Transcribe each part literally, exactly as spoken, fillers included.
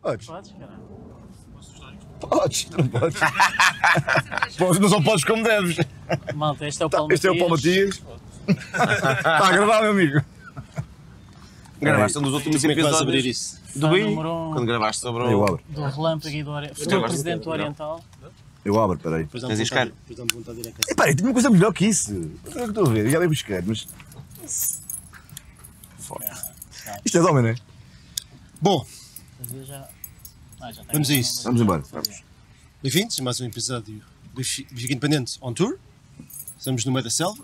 Podes. Podes, caralho. Posso ajudar? Podes, não podes. Podes, não só podes como deves. Malta, este é o Paulo Matias. Este é o Paulo Matias. Está agradável, amigo. Gravaste um dos últimos episódios abrir isso. Do B I? Quando gravaste sobre o relâmpago e do presidente do Oriental. Eu abro, peraí. Depois dá-me vontade de ir a casa. Peraí, tive uma coisa melhor que isso. Não sei o que estou a ver, já vim buscar, mas... Isto é de homem, não é? Bom. Vamos a isso. Vamos embora. Bem-vindos a mais um episódio do Liga Independente On Tour. Estamos no meio da selva.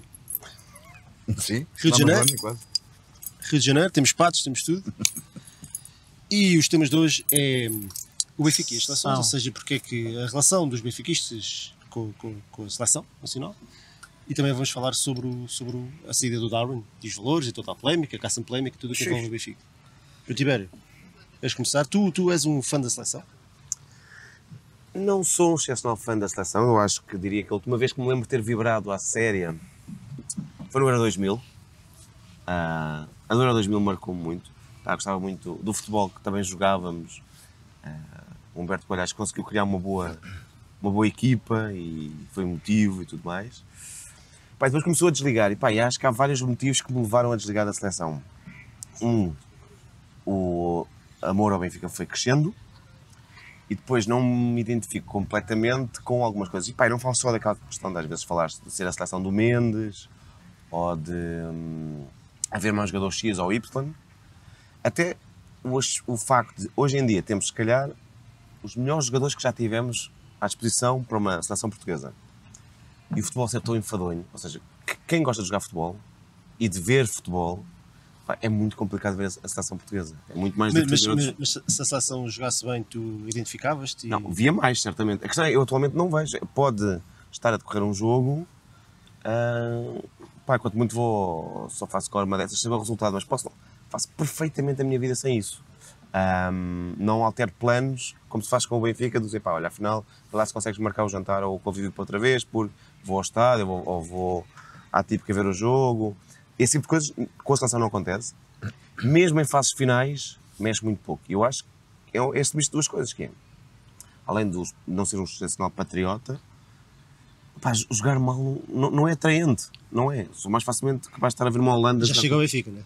Sim. Rio de Janeiro. Rio de Janeiro, temos patos, temos tudo. E os temas de hoje é... o Benfica e as seleções, ah. ou seja, porque é que a relação dos benfiquistas com, com, com a seleção nacional, e também vamos falar sobre, o, sobre a saída do Darwin, dos valores e toda a polémica, a caça em polémica, tudo o que envolve o Benfica. Para Tibério, vais começar, tu, tu és um fã da seleção? Não sou um excepcional fã da seleção, eu acho que diria que a última vez que me lembro de ter vibrado à séria foi no Euro dois mil, uh, a Euro dois mil marcou-me muito, ah, gostava muito do futebol que também jogávamos. uh, Humberto Palhares conseguiu criar uma boa, uma boa equipa e foi motivo e tudo mais. Pá, depois começou a desligar e, pá, e acho que há vários motivos que me levaram a desligar da seleção. Um, o amor ao Benfica foi crescendo e depois não me identifico completamente com algumas coisas. E, pá, eu não falo só daquela questão de às vezes falar de ser a seleção do Mendes ou de hum, haver mais jogador X ou Y. Até o, o facto de hoje em dia temos, se calhar, os melhores jogadores que já tivemos à disposição para uma seleção portuguesa. E o futebol ser tão enfadonho, ou seja, quem gosta de jogar futebol e de ver futebol, é muito complicado ver a seleção portuguesa. É muito mais difícil. Mas, mas, mas se a seleção jogasse bem, tu identificavas-te? E... Não, via mais, certamente. A questão é, eu atualmente não vejo. Pode estar a decorrer um jogo, uh, pá, quanto muito vou, só faço com uma dessas, saber o resultado, mas posso, faço perfeitamente a minha vida sem isso. Um, não altero planos, como se faz com o Benfica, de dizer, pá, olha, afinal, lá se consegues marcar o jantar ou o convívio para outra vez, porque vou ao estádio ou, ou vou à típica ver o jogo. Esse tipo de coisas com a seleção não acontece. Mesmo em fases finais, mexe muito pouco. E eu acho que é este misto de duas coisas que é. Além de não ser um excepcional patriota, pá, jogar mal não, não é atraente, não é? Sou mais facilmente capaz de estar a ver uma Holanda... Já chega ao Benfica, não é?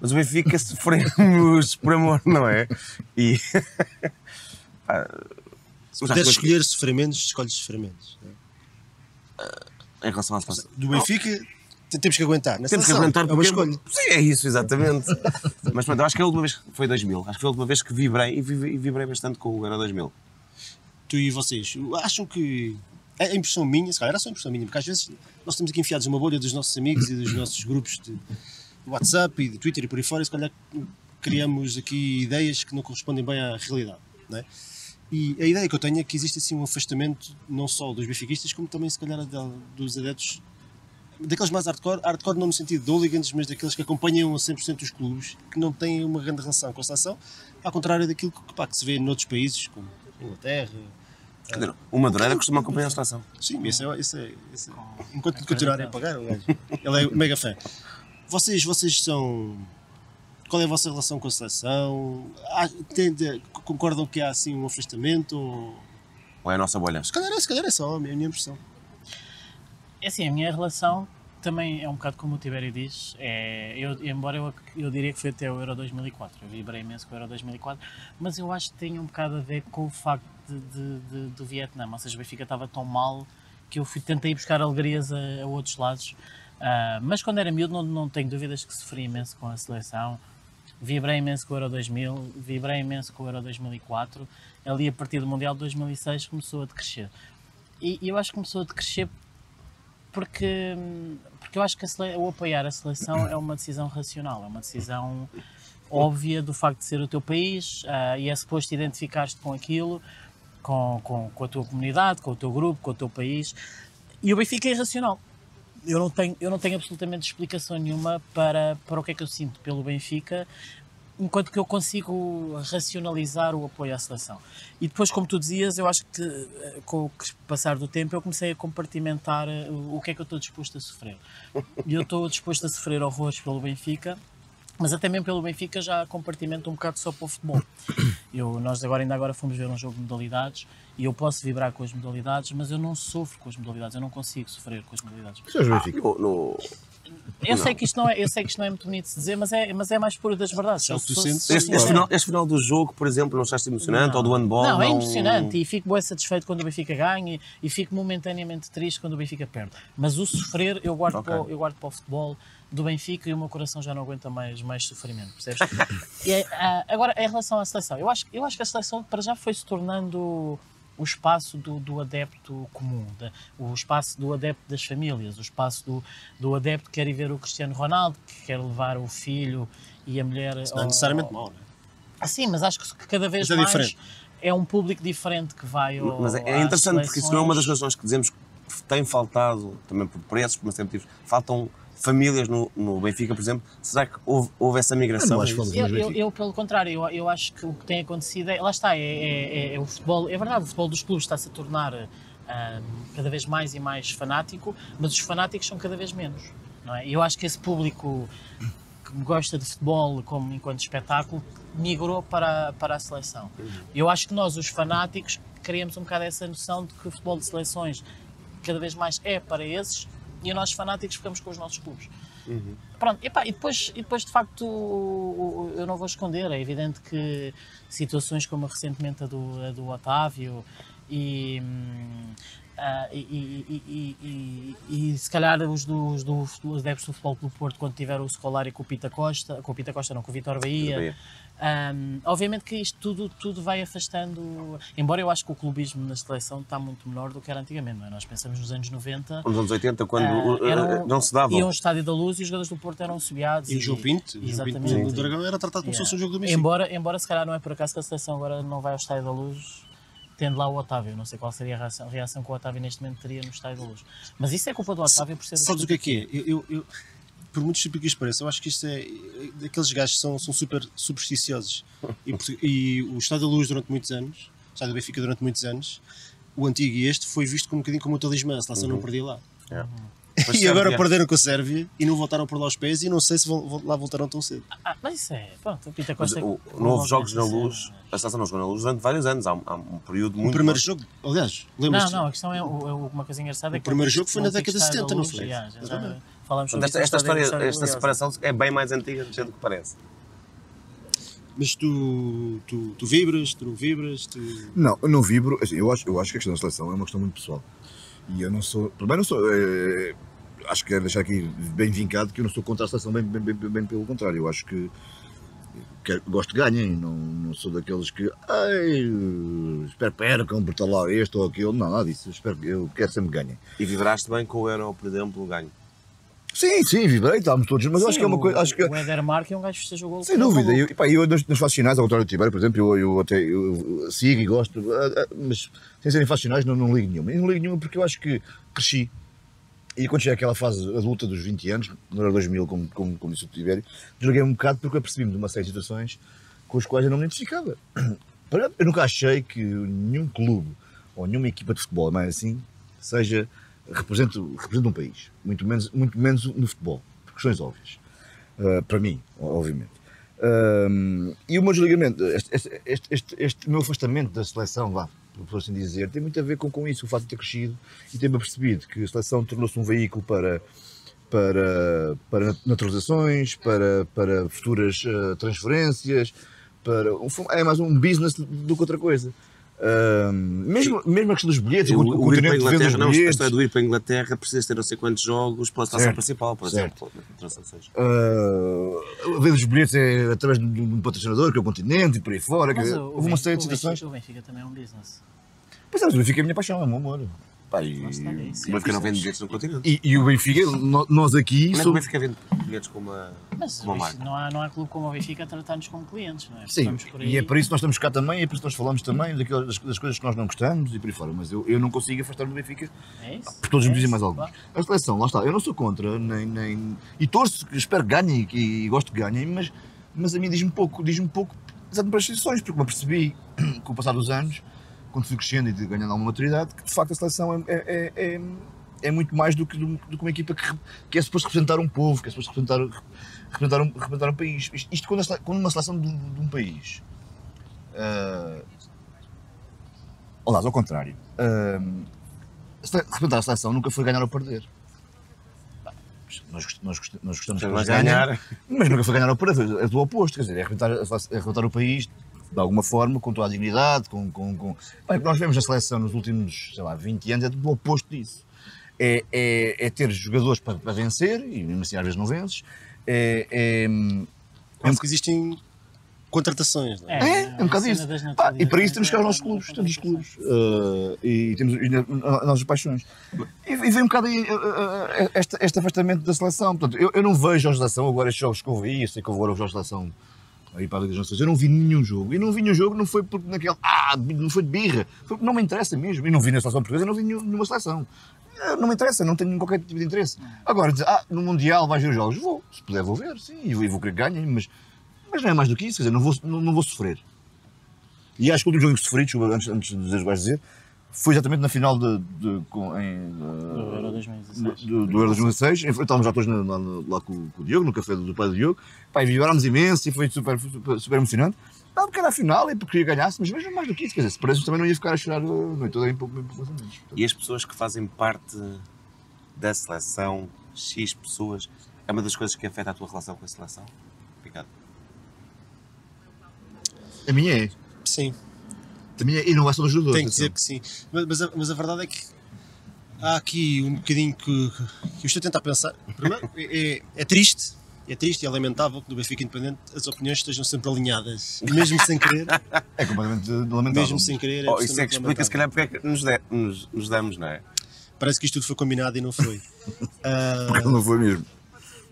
Mas o Benfica sofremos por amor, não é? E... Pá, se puderes escolher sofrimentos, escolhes sofrimentos. É? Uh, em relação à seleção. Do Benfica, não. Temos que aguentar. Temos que aguentar porque é uma escolha. Sim, é isso, exatamente. Mas pronto, eu acho que a última vez foi dois mil. Acho que foi a última vez que vibrei, e vibrei bastante com o Euro dois mil. Tu e vocês, acham que... É a impressão minha, se calhar era só a impressão minha, porque às vezes nós estamos aqui enfiados numa bolha dos nossos amigos e dos nossos grupos de... WhatsApp e de Twitter e por aí fora, e se calhar criamos aqui ideias que não correspondem bem à realidade, não é? E a ideia que eu tenho é que existe assim um afastamento não só dos benfiquistas, como também se calhar dos adeptos, daqueles mais hardcore, hardcore não no sentido de hooligans, mas daqueles que acompanham a cem por cento os clubes, que não têm uma grande relação com a seleção, ao contrário daquilo que, pá, que se vê noutros países, como Inglaterra... Dizer, o Madureira costuma acompanhar a seleção. Sim, esse é... Esse é, esse é. Enquanto continuarem a pagar, o gajo, ele é mega fã. Vocês, vocês são... Qual é a vossa relação com a seleção? Ah, tende, concordam que há assim um afastamento? Ou... ou é a nossa bolha? Se calhar, se calhar é só a minha, a minha impressão. É assim, a minha relação também é um bocado como o Tibério diz. É, eu, embora eu, eu diria que foi até o Euro dois mil e quatro. Eu vibrei imenso com o Euro dois mil e quatro. Mas eu acho que tem um bocado a ver com o facto de, de, de, do Vietnã. Ou seja, o Benfica estava tão mal que eu fui, tentei buscar alegrias a, a outros lados. Uh, mas quando era miúdo, não, não tenho dúvidas que sofri imenso com a seleção, vibrei imenso com o Euro dois mil, vibrei imenso com o Euro dois mil e quatro, ali a partir do Mundial de dois mil e seis começou a decrescer. E, e eu acho que começou a decrescer porque, porque eu acho que a sele... o apoiar a seleção é uma decisão racional, é uma decisão óbvia do facto de ser o teu país, uh, e é suposto identificar-te com aquilo, com, com, com a tua comunidade, com o teu grupo, com o teu país, e o Benfica é irracional. Eu não tenho, eu não tenho absolutamente explicação nenhuma para, para o que é que eu sinto pelo Benfica, enquanto que eu consigo racionalizar o apoio à seleção. E depois, como tu dizias, eu acho que com o passar do tempo eu comecei a compartimentar o que é que eu estou disposto a sofrer. E eu estou disposto a sofrer horrores pelo Benfica, Mas até mesmo pelo Benfica já compartimento um bocado só para o futebol. Eu, nós agora, ainda agora fomos ver um jogo de modalidades e eu posso vibrar com as modalidades, mas eu não sofro com as modalidades, eu não consigo sofrer com as modalidades. Mas é Benfica? Ah, no... Eu sei, que isto não é, eu sei que isto não é muito bonito de dizer, mas é, mas é mais puro das verdades. Eu, tu sou, sentes? Sou este, este, final, este final do jogo, por exemplo, não achaste emocionante? Não. Ou do handball? Não, não, é emocionante e fico bem satisfeito quando o Benfica ganha e, e fico momentaneamente triste quando o Benfica perde. Mas o sofrer eu guardo, okay. para, eu guardo para o futebol do Benfica e o meu coração já não aguenta mais, mais sofrimento, percebes? E, agora, em relação à seleção, eu acho, eu acho que a seleção para já foi se tornando... o espaço do, do adepto comum, da, o espaço do adepto das famílias, o espaço do, do adepto que quer ir ver o Cristiano Ronaldo, que quer levar o filho e a mulher... Isso não é necessariamente mau, não é? Ah, sim, mas acho que cada vez mais é, é um público diferente que vai ao... Mas é, é interessante, porque isso não é uma das razões que dizemos que tem faltado, também por preços, por motivos, faltam... famílias no, no Benfica, por exemplo, será que houve, houve essa migração? Eu, eu, eu pelo contrário, eu, eu acho que o que tem acontecido, é, lá está, é, é, é o futebol, é verdade, o futebol dos clubes está-se a tornar um, cada vez mais e mais fanático, mas os fanáticos são cada vez menos, não é? Eu acho que esse público que gosta de futebol como enquanto espetáculo migrou para, para a seleção. Eu acho que nós, os fanáticos, criamos um bocado essa noção de que o futebol de seleções cada vez mais é para esses, e nós fanáticos ficamos com os nossos clubes. Uhum. Pronto, epá, e, depois, e depois de facto eu não vou esconder, é evidente que situações como recentemente a do, a do Otávio e, a, e, e, e, e, e se calhar os dos do, do, adeptos do futebol do Porto quando tiveram o Scolari com o Pita Costa, com o Pita Costa não, com o Vítor Bahia. Um, obviamente que isto tudo, tudo vai afastando, embora eu acho que o clubismo na seleção está muito menor do que era antigamente, não é? Nós pensamos nos anos noventa, nos anos oitenta, quando uh, eram, não se dava. Iam ao Estádio da Luz e os jogadores do Porto eram subiados. E, e o João Pinto, exatamente, o Dragão era tratado como yeah. se fosse um jogo do Messi. Embora, embora se calhar não é por acaso que a seleção agora não vai ao Estádio da Luz, tendo lá o Otávio, não sei qual seria a reação, a reação que o Otávio neste momento teria no Estádio da Luz. Mas isso é culpa do Otávio por ser... Sabes o que é que é? Eu... eu, eu... Por muito estúpido que isto pareça, eu acho que isto é... Aqueles gajos são, são super supersticiosos. E, e o Estádio da Luz durante muitos anos, o Estádio do Benfica durante muitos anos, o antigo e este, foi visto como um bocadinho como um talismã, se lá uhum. não perdi lá. Yeah. Uhum. E agora perderam com a Sérvia e não voltaram por lá os pés e não sei se vão, lá voltaram tão cedo. Ah, mas isso é... Pronto, o Pita Costa... Não houve jogos na Luz, a seleção não jogou na Luz durante vários anos. Há um, há um período muito... O primeiro jogo, aliás, lembras-te? Não, não, a questão é, é uma coisa engraçada... O primeiro jogo foi na década de setenta, não foi? Esta, esta história, esta separação é bem mais antiga do que parece. Mas tu, tu, tu vibras, tu vibras, tu... Não, eu não vibro, assim, eu, acho, eu acho que a questão da seleção é uma questão muito pessoal. E eu não sou, primeiro não sou, é, acho que quero deixar aqui bem vincado que eu não sou contra a seleção, bem, bem, bem, bem pelo contrário, eu acho que, que gosto de ganhem, não, não sou daqueles que, ai, espero percam, brutalar este ou aquilo, não, nada disso, espero, eu quero sempre ganhem. E vibraste bem com o Euro, por exemplo, o ganho? Sim, sim, vibrei, estávamos todos, mas sim, acho que é uma coisa... Acho que... O Helder marca é um gajo que festeja o gol. Sem dúvida, eu, pá, eu nos faço sinais, ao contrário do Tiberio, por exemplo, eu, eu até eu, eu sigo e gosto, mas sem serem faço sinais não, não ligo nenhuma. Eu não ligo nenhuma porque eu acho que cresci, e quando cheguei àquela fase adulta dos vinte anos, no ano dois mil, como, como, como disse o Tiberio, desloguei-me um bocado porque eu apercebi-me de uma série de situações com as quais eu não me identificava. Eu nunca achei que nenhum clube, ou nenhuma equipa de futebol, mais assim, seja... Represento, represento um país, muito menos, muito menos no futebol, por questões óbvias, uh, para mim, obviamente. Uh, e o meu desligamento, este, este, este, este, este meu afastamento da seleção, lá, por assim dizer, tem muito a ver com, com isso, o facto de ter crescido e ter-me percebido que a seleção tornou-se um veículo para, para, para naturalizações, para, para futuras uh, transferências, para um, é mais um business do que outra coisa. Uh, mesmo, mesmo a questão dos bilhetes, o, o, o ir para a Inglaterra, não, a história do ir para a Inglaterra precisa ter não sei quantos jogos pela seleção principal, por exemplo. Uh, vendo os bilhetes é através de um patrocinador, que é o Continente, e por aí fora. Mas que, o, houve uma série de situações. O Benfica também é um business. Pois é, mas o Benfica é a minha paixão, é o meu amor. Pá, e, está, é isso, o Benfica é não vende bilhetes no Continente. E, e o Benfica, nós aqui. Mas o Benfica vende bilhetes com uma, mas uma marca. Não há, não há clube como o Benfica a tratar-nos como clientes, não é? Sim, aí... e é para isso que nós estamos cá também, é para isso que nós falamos também daquilo, das, das coisas que nós não gostamos e por aí fora. Mas eu, eu não consigo afastar-me do Benfica, é isso? Por todos é me dizem mais alguns. Claro. A seleção, lá está, eu não sou contra, nem. nem e torço, espero que ganhem e, e gosto que ganhem, mas, mas a mim diz-me pouco, diz-me pouco, exatamente para as seleções, porque me apercebi com o passar dos anos, quando fui crescendo e ganhando alguma maturidade, que de facto a seleção é, é, é, é muito mais do que, do, do que uma equipa que, que é suposto representar um povo, que é suposto representar, representar, um, representar um país. Isto, isto quando, a, quando uma seleção de, de um país... Uh, aliás, ao contrário. Uh, representar a seleção nunca foi ganhar ou perder. Nós, nós, nós gostamos de ganhar, mas nunca foi ganhar ou perder. É do oposto, quer dizer, é representar, é representar o país... de alguma forma, com toda a dignidade, com... com, com... Bem, nós vemos a seleção nos últimos, sei lá, vinte anos, é do oposto disso. É, é, é ter jogadores para, para vencer, e mesmo assim às vezes não vences. É, é, é um... que existem contratações, não é? É, é um bocado isso. Pá, e para isso temos que ir aos nossos clubes, temos os clubes, uh, e temos as nossas paixões. E, e vem um bocado aí uh, este, este afastamento da seleção. Portanto, eu, eu não vejo a seleção, agora estes jogos que eu vi, eu sei que eu vou agora a seleção... Aí para a Liga das Nações, eu não vi nenhum jogo, e não vi nenhum jogo não foi porque naquele, ah, não foi de birra, foi porque não me interessa mesmo, e não vi na seleção portuguesa, não vi nenhuma seleção, não me interessa, não tenho qualquer tipo de interesse. Agora, dizer, ah, no Mundial vais ver os jogos, vou, se puder vou ver, sim, e vou, vou querer que ganhem, mas, mas não é mais do que isso, quer dizer, não vou, não, não vou sofrer. E acho que o último jogo que sofri, antes, antes de dizer o que vais dizer, foi exatamente na final de, de, com, em, do Euro dois mil e dezasseis. Do, do Euro dois mil e dezasseis. Estávamos já todos na, na, lá com, com o Diogo, no café do, do pai do Diogo. Pá, e vibrámos imenso e foi super, super, super emocionante. Não porque era a final e porque queria ganhar-se, mas mesmo mais do que isso. Quer dizer, se parece também não ia ficar a chorar a noite toda em pouco. E as pessoas que fazem parte da seleção, X pessoas, é uma das coisas que afeta a tua relação com a seleção? Obrigado. A minha é? Sim. Também e não é só dos jogadores. Tem que dizer que sim. Mas a, mas a verdade é que há aqui um bocadinho que, que eu estou a tentar pensar. Primeiro, é, é triste, é triste e é lamentável que no Benfica Independente as opiniões estejam sempre alinhadas. Mesmo sem querer. É completamente lamentável. Mesmo sem querer. É oh, isso é que explica se calhar porque é que nos, de, nos, nos damos, não é? Parece que isto tudo foi combinado e não foi. uh... Porque não foi mesmo.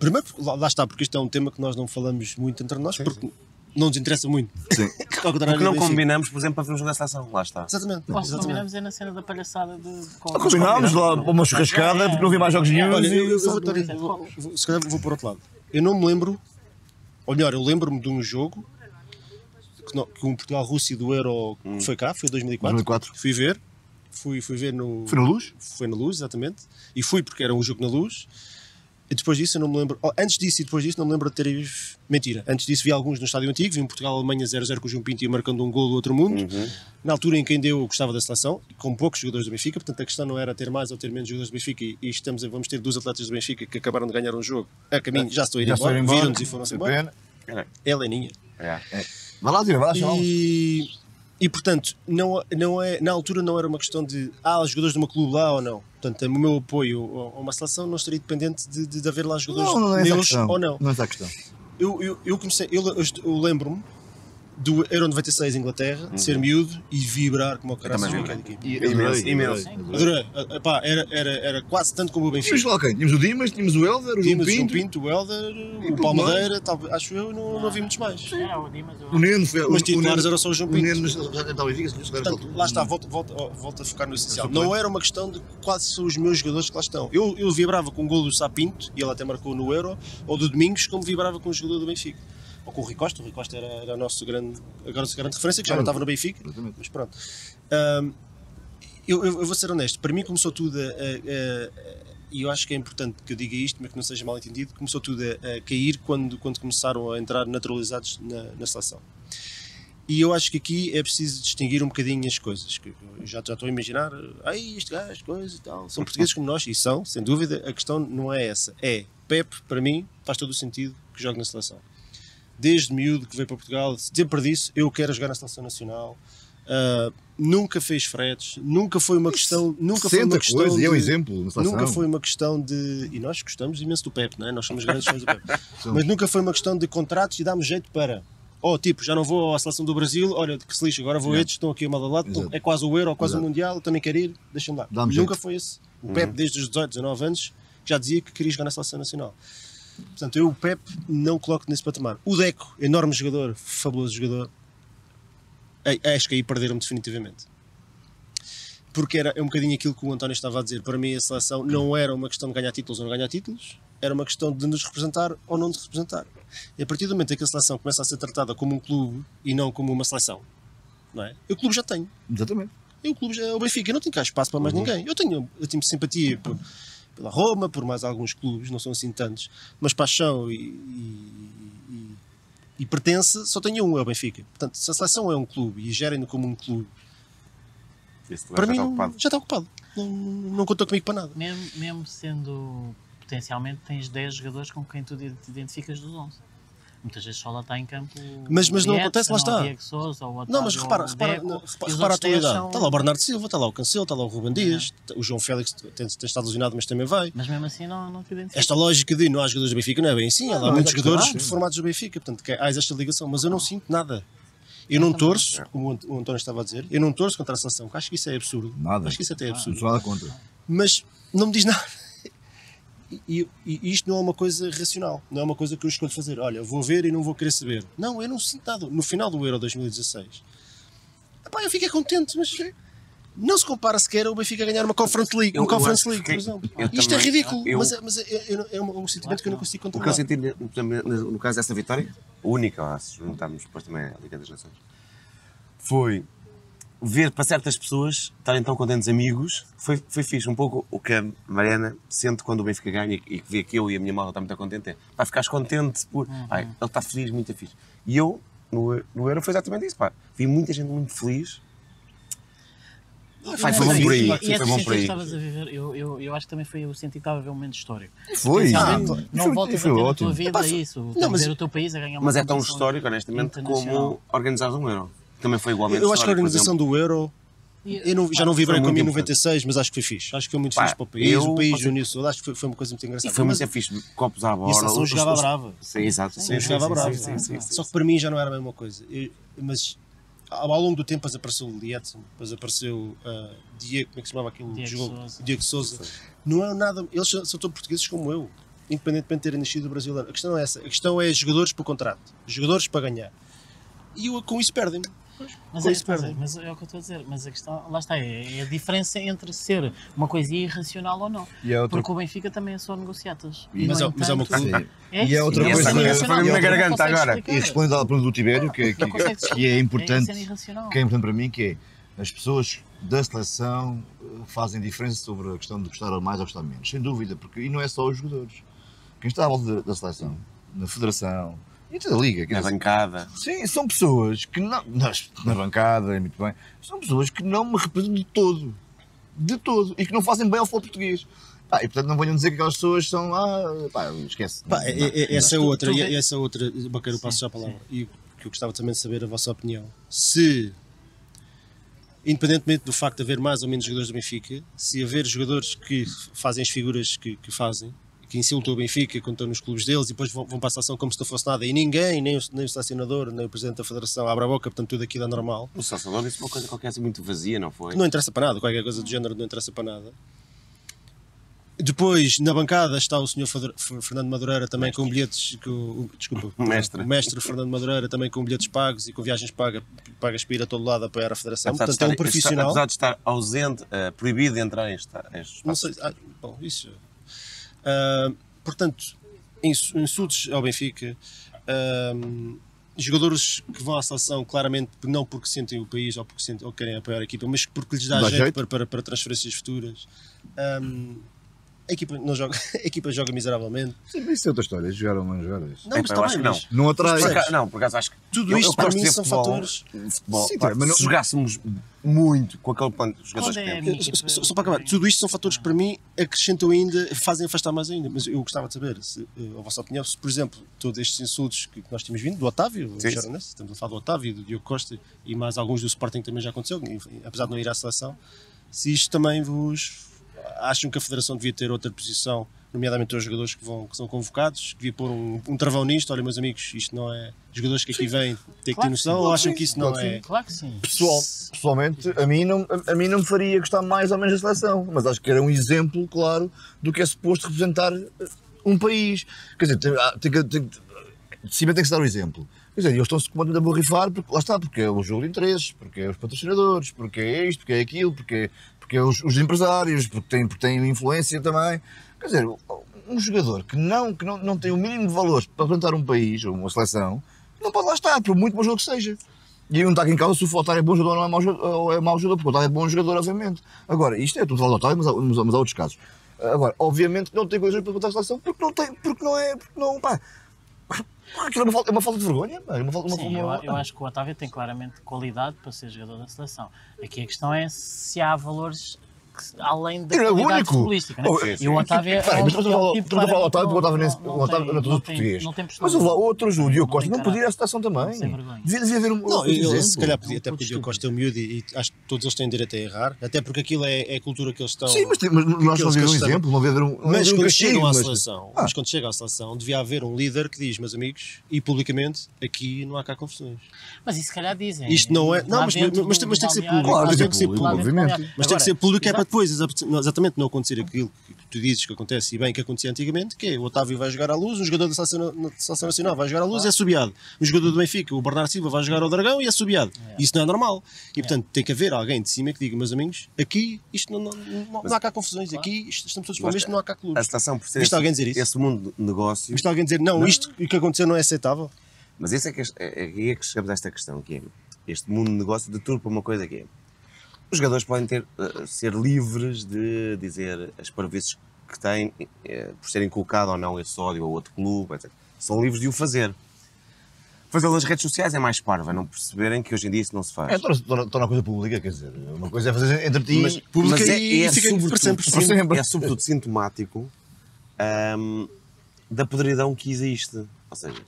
Primeiro, lá está, porque isto é um tema que nós não falamos muito entre nós. Sim, porque... sim. Não nos interessa muito. Sim. Porque não combinamos, por exemplo, para ver um jogo da seleção. Lá está. Exatamente. Não, exatamente. Combinamos é na cena da palhaçada de... de... Ah, combinámos lá para uma churrascada, é, porque não vi mais jogos nenhum. Olha, eu, eu vou, vou, vou, se calhar vou por outro lado. Eu não me lembro... Ou melhor, eu lembro-me de um jogo que, não, que um Portugal-Rússia do Euro hum. foi cá, foi dois mil e quatro. dois mil e quatro. Fui ver. Fui, fui ver no... Foi na Luz? Foi na Luz, exatamente. E fui porque era um jogo na Luz. E depois disso eu não me lembro, antes disso e depois disso não me lembro de ter, mentira, antes disso vi alguns no estádio antigo, vi um Portugal-Alemanha zero zero com o João Pinto e marcando um gol do outro mundo, uhum. Na altura em que ainda eu gostava da seleção, com poucos jogadores do Benfica, portanto a questão não era ter mais ou ter menos jogadores do Benfica e, e estamos a, vamos ter dois atletas do Benfica que acabaram de ganhar um jogo, a caminho, já estou a ir embora, viram-nos e foram-se embora, é Leninha. É. É. Vai lá, tira, vai lá, e, e portanto, não, não é, na altura não era uma questão de, ah, os jogadores de uma clube lá ou não. Portanto, o meu apoio a uma seleção não estaria dependente de, de, de haver lá jogadores não, não é meus ou não. Não é essa a questão. Eu, eu, eu, eu, eu lembro-me do Euro noventa e seis Inglaterra, de ser miúdo e vibrar como o caraças. Imenso, imenso. Adorei. Epá, era, era, era quase tanto como o Benfica. Tínhamos lá quem? Tínhamos o Dimas, tínhamos o Helder, o João Pinto. Tínhamos o Pinto, o Helder, o Paulo Matias, acho eu, não, não vi muitos mais. Era o Dimas, o Nuno. Mas titulares era só o João Pinto. O Nuno já tentava ir. Portanto, lá está, volto, volto, volto a focar no essencial. Não era uma questão de quais são os meus jogadores que lá estão. Eu, eu vibrava com o gol do Sá Pinto, e ele até marcou no Euro, ou do Domingos, como vibrava com o jogador do Benfica. Ou com o Rui Costa, o Rui Costa era, era a nossa grande, grande referência, que já não estava no Benfica, mas pronto. Um, eu, eu vou ser honesto, para mim começou tudo a... E eu acho que é importante que eu diga isto, mas que não seja mal entendido, começou tudo a, a cair quando, quando começaram a entrar naturalizados na, na seleção. E eu acho que aqui é preciso distinguir um bocadinho as coisas, que eu já, já estou a imaginar, ai, este gajo, coisa e tal, são portugueses como nós, e são, sem dúvida, a questão não é essa. É, Pepe, para mim, faz todo o sentido que jogue na seleção. Desde miúdo que veio para Portugal, sempre disse, eu quero jogar na seleção nacional, uh, nunca fez fretes, nunca foi uma questão, nunca foi uma questão coisa, de, é um exemplo na seleção. Nunca foi uma questão de, e nós gostamos imenso do Pepe, não é? Nós somos grandes fãs do Pepe, mas nunca foi uma questão de contratos e dá-me jeito para, oh, tipo, já não vou à seleção do Brasil, olha, que se lixe, agora vou eles, estão aqui a mal ao lado, estão, é quase o Euro, quase Exato. o Mundial, também quero ir, deixa-me lá. Nunca jeito. Foi esse, o uhum. Pepe desde os dezoito, dezanove anos, já dizia que queria jogar na seleção nacional. Portanto, eu o Pepe não coloco nesse patamar. O Deco, enorme jogador, fabuloso jogador, acho que aí perderam-me definitivamente. Porque era um bocadinho aquilo que o António estava a dizer. Para mim a seleção não era uma questão de ganhar títulos ou não ganhar títulos, era uma questão de nos representar ou não nos representar. E a partir do momento em que a seleção começa a ser tratada como um clube e não como uma seleção, não é? Eu o clube já tenho. Exatamente. E o, clube, o Benfica não tem cá espaço para mais uhum. ninguém. Eu tenho, eu tenho simpatia por, pela Roma, por mais alguns clubes, não são assim tantos, mas paixão e, e, e, e pertence só tenho um, é o Benfica. Portanto, se a seleção é um clube e gerem-no como um clube, para já mim está já está ocupado. Não, não contou comigo para nada. Mesmo, mesmo sendo, potencialmente, tens dez jogadores com quem tu te identificas dos onze. Muitas vezes só lá está em campo. Mas, mas não acontece, lá está. Diego Souza, ou Otávio, não, mas repara, ou repara, Deco, não, repara, repara a atualidade. Está lá o Bernardo Silva, está lá o Cancelo, está lá o Ruben Dias, é. O João Félix tem, tem estado lesionado, mas também vai. Mas mesmo assim não, não te identifica. Esta lógica de não há jogadores do Benfica não é bem assim. Há lá muitos jogadores claro. formados do Benfica, portanto que há esta ligação, mas eu não sinto nada. Eu, eu não também. torço, como o António estava a dizer, eu não torço contra a seleção, acho que isso é absurdo. Nada. Acho que isso até é absurdo. Nada contra. Mas não me diz nada. E, e isto não é uma coisa racional, não é uma coisa que eu escolho fazer, olha, vou ver e não vou querer saber. Não, eu não sinto nada. No final do Euro dois mil e dezasseis, epá, eu fiquei contente, mas não se compara sequer ao Benfica ganhar uma Conference League, eu, uma Conference League, por exemplo. Isto também, é ridículo, eu, mas, mas é, é, é um sentimento que eu não consigo controlar. O que eu senti no, no caso dessa vitória, única, se juntarmos depois também à Liga das Nações, foi ver para certas pessoas estarem tão contentes amigos, foi, foi fixe. Um pouco o que a Mariana sente quando o Benfica ganha e, e que vê que eu e a minha malta está muito contente, é, pá, ficares contente por, uhum. ai, ele está feliz, muito fixe. E eu, no, no Euro, foi exatamente isso, pá, vi muita gente muito feliz. Foi bom por aí. Foi bom por aí. Eu, eu, eu acho que também foi o sentido que estava a ver um momento histórico. Foi. Ah, não voltas a ter a tua vida a isso. Não, mas, o teu país a ganhar uma mas é tão histórico, honestamente, como organizar um Euro. Também foi igualmente eu acho que a organização do Euro, eu não, já não vibrei com a minha em noventa e seis, mas acho que foi fixe. Acho que foi muito pá, fixe para o país, eu, o país uniu-se, acho que foi, foi uma coisa muito engraçada. E foi mas, muito fixe, copos à bola. E a seleção jogava os, brava. Sim, exato. Sim, jogava brava. Só que para mim já não era a mesma coisa. Mas ao longo do tempo depois apareceu o Lietzen, depois apareceu uh, Diego, como é que se chamava aquele Diego jogo? Sousa. Diogo Sousa. Não é nada, eles são, são todos portugueses como eu, independentemente de terem nascido brasileiro. A questão não é essa, a questão é jogadores para o contrato, jogadores para ganhar. E eu, com isso perdem-me. Mas, é, é, mas é o que eu estou a dizer, mas a questão, lá está, é, é a diferença entre ser uma coisa irracional ou não, outra... porque o Benfica também é só negociatas. E, mas, entanto, mas é uma coisa... É, e é outra e coisa... Foi-me na garganta agora. E respondendo à pergunta do Tibério, que, que, que, que é importante, é que é importante para mim, que é, as pessoas da seleção fazem diferença sobre a questão de gostar mais ou gostar menos, sem dúvida, porque e não é só os jogadores. Quem está à volta da seleção, na federação, e toda a liga, na dizer, bancada. Sim, são pessoas que não. Nós, na bancada, é muito bem. São pessoas que não me representam de todo. De todo. E que não fazem bem ao futebol português. Ah, e portanto não venham dizer que aquelas pessoas são. Ah, pá, esquece. Pá, não, é, não, é, não, essa, não, é outra, é, essa outra. Baqueiro, passo já a palavra. Sim. E que eu gostava também de saber a vossa opinião. Se. Independentemente do facto de haver mais ou menos jogadores do Benfica, se haver jogadores que fazem as figuras que, que fazem. Que insultam o Benfica quando estão nos clubes deles e depois vão, vão para a seleção como se não fosse nada e ninguém, nem o, nem o selecionador, nem o Presidente da Federação abre a boca, portanto tudo aquilo é normal. O selecionador disse uma coisa qualquer assim muito vazia, não foi? Não interessa para nada, qualquer coisa do género não interessa para nada. Depois, na bancada está o senhor Fernando Madureira também mestre. com bilhetes, com, desculpa, mestre. o mestre Fernando Madureira também com bilhetes pagos e com viagens pagas, pagas para ir a todo lado a apoiar a Federação, apesar portanto estar, é um profissional. Apesar de estar ausente, uh, proibido de entrar em estes não sei, ah, bom, isso... Uh, portanto, insultos ao Benfica, uh, jogadores que vão à seleção claramente não porque sentem o país ou porque sentem, ou querem apoiar a equipa, mas porque lhes dá, dá jeito, jeito. Para, para, para transferências futuras. Um, a, equipa não joga, a equipa joga miseravelmente. Sim, isso é outra história, jogaram ou não jogaram isso. Não, mas eu acho que não. Não atrai. Não, por acaso acho que tudo isto para mim são fatores. Se jogássemos muito com aquele plano dos jogadores que temos. Só para acabar, tudo isto são fatores que para mim acrescentam ainda, fazem afastar mais ainda. Mas eu gostava de saber, se, a vossa opinião, se por exemplo, todos estes insultos que nós tínhamos vindo, do Otávio, do Jonas, estamos a falar do Otávio, do Diogo Costa e mais alguns do Sporting também já aconteceu, apesar de não ir à seleção, se isto também vos. Acham que a Federação devia ter outra posição, nomeadamente os jogadores que, vão, que são convocados, que devia pôr um, um travão nisto, olha meus amigos, isto não é... Os jogadores que aqui vêm têm que ter noção, ou acham que isso não é... Claro que sim. Pessoal, pessoalmente, a mim, não, a, a mim não me faria gostar mais ou menos da seleção, mas acho que era um exemplo, claro, do que é suposto representar um país. Quer dizer, tem, tem, tem, de cima tem que se dar o exemplo. Quer dizer, eles estão-se completamente a borrifar, porque lá está, porque é o jogo de interesses, porque é os patrocinadores, porque é isto, porque é aquilo, porque é... porque os, os empresários, porque têm, porque têm influência também. Quer dizer, um jogador que não, que não, não tem o mínimo de valores para plantar um país ou uma seleção, não pode lá estar, por muito bom jogo que seja. E não está aqui em causa se o Otávio é bom jogador ou é mau jogador, é mau jogador, porque o Otávio é bom jogador, obviamente. Agora, isto é tudo falado do Otávio, mas há, mas há outros casos. Agora, obviamente que não tem condições para botar a seleção, porque não tem, porque não é, porque não, pá. Aquilo é uma, é uma falta de vergonha, pá. É uma falta, uma, Sim, uma... Eu, eu acho que o Otávio tem claramente qualidade para ser jogador da seleção. Aqui a questão é se há valores... além da qualidade futbolística, né? oh, e o Otávio é, Peraí, é mas estamos a falar do Otávio, porque o Otávio não é todo português. Mas o outro, o Diogo Costa, não podia ir à situação também. Devia, devia haver um... Não, eu, se calhar podia, até porque o Diogo Costa é humilde e acho que todos eles têm direito a errar, até porque aquilo é, é a cultura que eles estão... Sim, mas, mas nós não vimos um exemplo, não devia haver um... Mas quando chegam à seleção, mas quando chegam à seleção, devia haver um líder que diz, meus amigos, e publicamente, aqui não há cá confusões. Mas isso se calhar dizem. Isto não é... Não, mas tem que ser público. Claro, tem que ser público, obviamente. Mas tem que ser público que é para depois exatamente não acontecer aquilo que tu dizes que acontece e bem que acontecia antigamente, que é o Otávio vai jogar à Luz, um jogador da Seleção Nacional vai jogar à Luz e é subiado. Um jogador do Benfica, o Bernardo Silva, vai jogar ao Dragão e é subiado. É. Isso não é normal. E, portanto, tem que haver alguém de cima que diga, meus amigos, aqui isto não, não, não, mas, não há cá confusões, claro. Aqui estamos todos para o mesmo, não há cá clubes. A seleção, por ser esse, alguém dizer isso? Esse mundo de negócio... Viste alguém dizer, não, não, isto que aconteceu não é aceitável? Mas isso é que é, é que chegamos a esta questão, que é este mundo de negócio de tudo para uma coisa que é... Os jogadores podem ter, ser livres de dizer as parvoíces que têm por serem colocado ou não esse ódio a outro clube, etcétera. São livres de o fazer. Fazê-lo nas redes sociais é mais parvo, não perceberem que hoje em dia isso não se faz. É, torna a coisa pública, quer dizer, uma coisa é fazer entre ti mas, pública mas é, e é, é sobretudo, sempre. É sobretudo sintomático hum, da podridão que existe. Ou seja,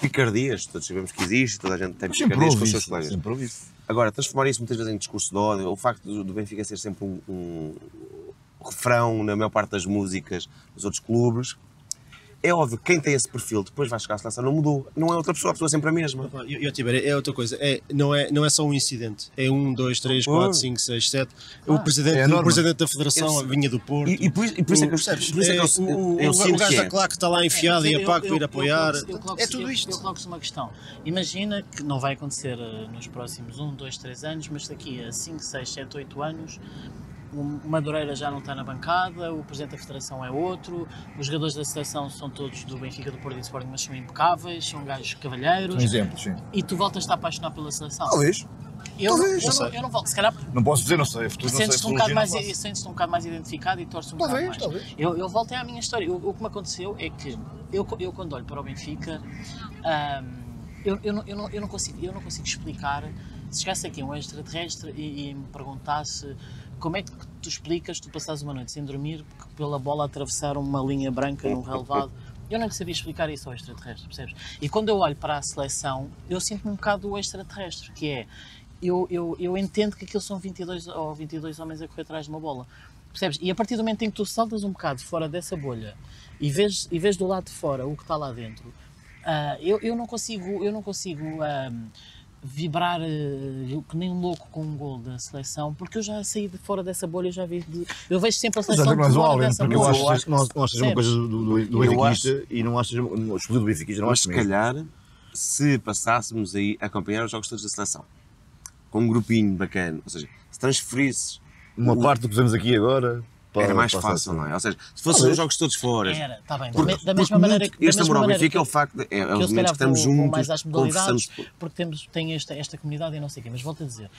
picardias, todos sabemos que existe, toda a gente tem mas picardias com os seus colegas. Sempre ouvi isso. Agora, transformar isso muitas vezes em discurso de ódio, o facto do, do Benfica ser sempre um, um refrão na maior parte das músicas dos outros clubes, é óbvio que quem tem esse perfil depois vai chegar à seleção, não mudou, não é outra pessoa, a pessoa é sempre a mesma. Eu, eu tiver, é outra coisa, é, não, é, não é só um incidente, é um, dois, três, quatro, oh. cinco, seis, sete, ah, o, presidente, é o presidente da Federação eu, vinha do Porto, e, e, por, e por isso é que eu percebes, por isso é que eu, o, eu, eu o, o gajo da claque está lá enfiado é, e é pago para ir apoiar, eu, eu, eu, eu, eu, é tudo isto. Eu, eu coloco-se uma questão, imagina que não vai acontecer nos próximos um, dois, três anos, mas daqui a cinco, seis, sete, oito anos, o Madureira já não está na bancada, o presidente da Federação é outro, os jogadores da seleção são todos do Benfica, do Porto e do Sporting, mas são impecáveis, são gajos cavalheiros. Um exemplo, sim. E tu voltas a apaixonar pela seleção. Talvez. Eu, Talvez. Eu, eu, não, eu não volto, se calhar. Não posso dizer, não sei. Sentes-te um, um, sentes um bocado mais identificado e torces um bocado mais. Talvez. Eu, eu voltei à minha história. Eu, o que me aconteceu é que eu, eu quando olho para o Benfica, hum, eu, eu, não, eu, não, eu, não consigo, eu não consigo explicar. Se chegasse aqui um extraterrestre e, e me perguntasse. Como é que tu explicas tu passares uma noite sem dormir porque pela bola atravessar uma linha branca num relevado? Eu não sabia explicar isso ao extraterrestre, percebes? E quando eu olho para a seleção, eu sinto-me um bocado do extraterrestre, que é... Eu, eu, eu entendo que aquilo são vinte e dois ou vinte e dois homens a correr atrás de uma bola, percebes? E a partir do momento em que tu saltas um bocado fora dessa bolha e vês, e vês do lado de fora o que está lá dentro, uh, eu, eu não consigo... Eu não consigo um, vibrar uh, que nem um louco com um gol da seleção, porque eu já saí de fora dessa bolha, eu já vi de, eu vejo sempre a seleção de fora dessa bolha. Eu acho que não achas uma coisa do benfiquista e não achas uma coisa do benfiquista, não acho mesmo. Mas se calhar, se passássemos aí a acompanhar os jogos todos da seleção, com um grupinho bacana, ou seja, se transferisses... Uma parte do que fazemos aqui agora... Era mais fácil, não é? Ou seja, se fossem os jogos todos fora... Era, está bem. Porque, da mesma maneira que... Este amor ao Benfica é o facto de... É o momento que estamos juntos, conversamos... Porque temos, tem esta, esta comunidade e não sei o quê. Mas volto a dizer,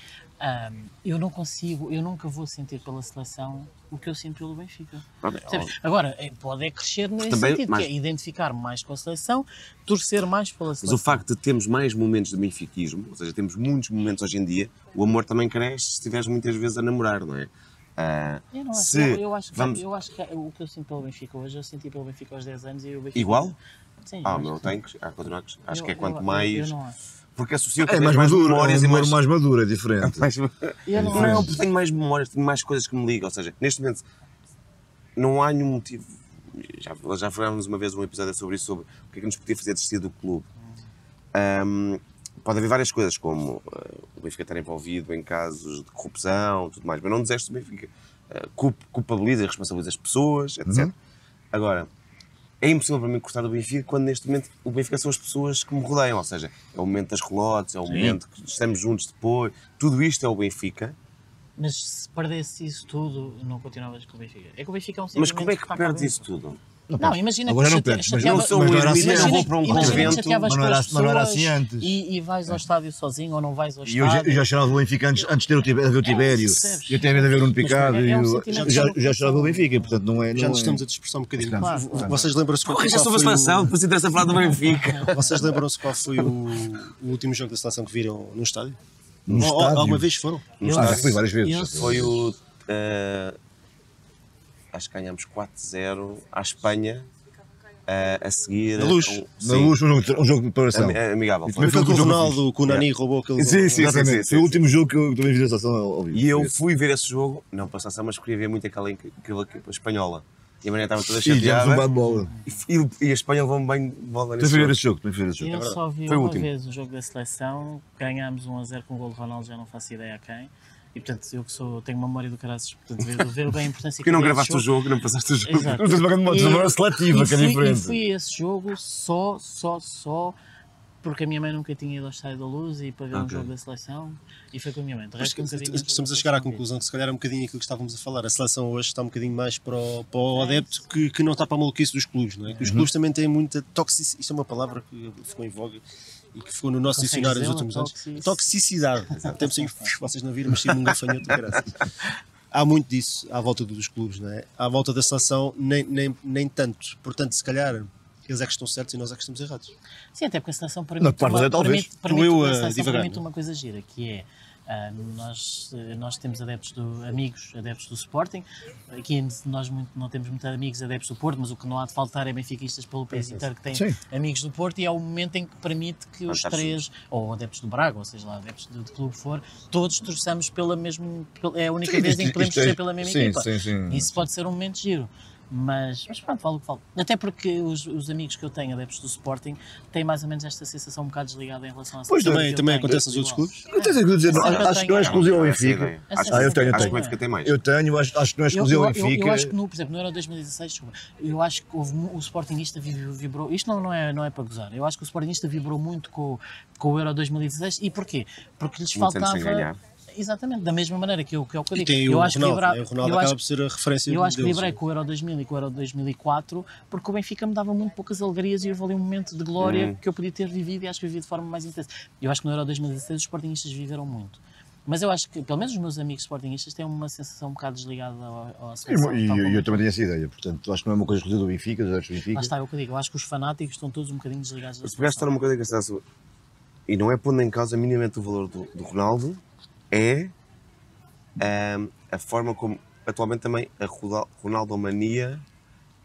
um, eu não consigo, eu nunca vou sentir pela seleção o que eu sinto pelo Benfica. Bem, agora, pode é crescer nesse também, sentido, mais, que é identificar-me mais com a seleção, torcer mais pela seleção. Mas o facto de termos mais momentos de benfiquismo, ou seja, temos muitos momentos hoje em dia, o amor também cresce se estiveres muitas vezes a namorar, não é? Uh, eu, não acho, se, eu, eu, acho que, vamos... eu acho que o que eu sinto pelo Benfica hoje, eu senti pelo Benfica aos dez anos e o Benfica... Igual? Sim, ah, não tem que... Ah, continuar que... Acho eu, que é quanto eu, mais... Eu não acho. Porque associo é, é mais, mais madura, memórias é um mais... mais madura, é diferente. É mais... Eu não, não eu tenho mais memórias, tenho mais coisas que me ligam, ou seja, neste momento não há nenhum motivo... Já, já falámos uma vez um episódio sobre isso, sobre o que é que nos podia fazer desistir do clube. Hum. Um, Pode haver várias coisas, como uh, o Benfica estar envolvido em casos de corrupção, tudo mais, mas não deseste o Benfica. Uh, culp culpabiliza e responsabiliza as pessoas, etcétera. Uhum. Agora, é impossível para mim gostar do Benfica quando neste momento o Benfica são as pessoas que me rodeiam, ou seja, é o momento das relotes, é o Sim. momento que estamos juntos depois, tudo isto é o Benfica. Mas se perdesse isso tudo, não continuavas com o Benfica. É que o Benfica é um sentimento. Mas como é que, que perde isso tudo? Não, não imagina agora que não perdes, mas eu sou um ermita, eu vou para um convento, mas não era, as não era assim antes. E, e vais ao estádio sozinho ou não vais ao estádio. E eu, eu já chorava do Benfica antes, antes de ter o Tibério, eu tenho medo de haver um Picado, é um eu, já, já chorava do Benfica, portanto não é... Não já nos é... estamos a dispersar um bocadinho. Claro, claro, claro. Vocês lembram-se qual foi o... Vocês lembram-se qual foi o último jogo da seleção que viram no estádio? No estádio? Alguma vez foram? No estádio, fui várias vezes. Foi o... Acho que ganhámos quatro zero à Espanha, a, a seguir... Na Luz, um, na Luz um, jogo, um jogo de preparação. Amigável. E também foi com o Ronaldo, com o Nani, roubou aquele... Sim, sim, sim. Foi o último jogo que eu também vi da seleção ao vivo. E eu fui ver esse jogo, não para a seleção, mas queria ver muito aquela equipa espanhola. E a manhã estava toda chateada. E, e, e a Espanha levou-me bem de bola nesse jogo. Esse jogo, ver esse jogo. Eu só vi foi uma último. vez o jogo da seleção, ganhámos um a zero com o gol de Ronaldo, já não faço ideia a quem. E portanto, eu que sou, tenho memória do caraças, portanto, ver, ver bem a importância que... Porque não gravaste o jogo, não passaste o jogo. Não tens uma grande memória seletiva, que é diferente. Eu fui a esse jogo só, só, só, porque a minha mãe nunca tinha ido ao Estádio da Luz e para ver okay. um jogo da seleção, e foi com a minha mãe. Resto, um estamos a chegar à conclusão que se calhar é um bocadinho aquilo que estávamos a falar. A seleção hoje está um bocadinho mais para o, para o é adepto que, que não está para a maluquice dos clubes, não é? Que os uhum. clubes também têm muita toxicidade, isto é uma palavra que ficou em voga, e que ficou no nosso Consegue dicionário nos últimos toxic... anos. Toxicidade. Temos aí, vocês não viram, mas sim um gafanhoto, graças. Há muito disso à volta dos clubes, não é? À volta da seleção, nem, nem, nem tanto. Portanto, se calhar, eles é que estão certos e nós é que estamos errados. Sim, até porque a seleção permite, uma, é, permite, permite, eu, a seleção divagar, permite uma coisa gira, que é... Uh, nós, nós temos adeptos do, amigos adeptos do Sporting, aqui nós muito, não temos muitos amigos adeptos do Porto, mas o que não há de faltar é benfiquistas pelo país é, inteiro que têm sim. amigos do Porto, e é o momento em que permite que os três, ou adeptos do Braga, ou seja lá, adeptos do, do clube for, todos torçamos pela mesma, é a única sim, vez em que podemos torcer é, pela mesma sim, equipa. Sim, sim, isso sim. pode ser um momento giro. Mas, mas pronto, falo o que falo. Até porque os, os amigos que eu tenho, adeptos do Sporting, têm mais ou menos esta sensação um bocado desligada em relação à Sporting. Pois também, também acontece nos outros clubes. Acontece em clubes. Acho que não é exclusivo ao Benfica. Ah, eu tenho, eu tenho. Acho que mais. Eu tenho, acho, acho que não é exclusivo ao Benfica. Eu acho que, no, por exemplo, no Euro dois mil e dezasseis, eu acho que houve, o Sportingista vibrou. Isto não, não, é, não é para gozar. Eu acho que o Sportingista vibrou muito com, com o Euro dois mil e dezasseis. E porquê? Porque lhes faltava. Exatamente, da mesma maneira que eu que eu, que eu, digo. eu o acho Ronaldo, que libra... o Ronaldo eu acaba por ser a referência. Eu acho que librei com o Euro dois mil e com o Euro dois mil e quatro, porque o Benfica me dava muito poucas alegrias e houve ali um momento de glória hum. que eu podia ter vivido, e acho que vivi de forma mais intensa. Eu acho que no Euro dois mil e dezasseis os sportingistas viveram muito. Mas eu acho que, pelo menos os meus amigos sportingistas têm uma sensação um bocado desligada à seleção. E, e eu, eu também tenho essa ideia, portanto, acho que não é uma coisa exclusiva do Benfica, dos Benfica. Lá está, é o que eu digo, eu acho que os fanáticos estão todos um bocadinho desligados da seleção. Se estar um bocadinho a seleção, e não é pondo em causa minimamente o valor do, do Ronaldo, é um, a forma como atualmente também a Ronaldomania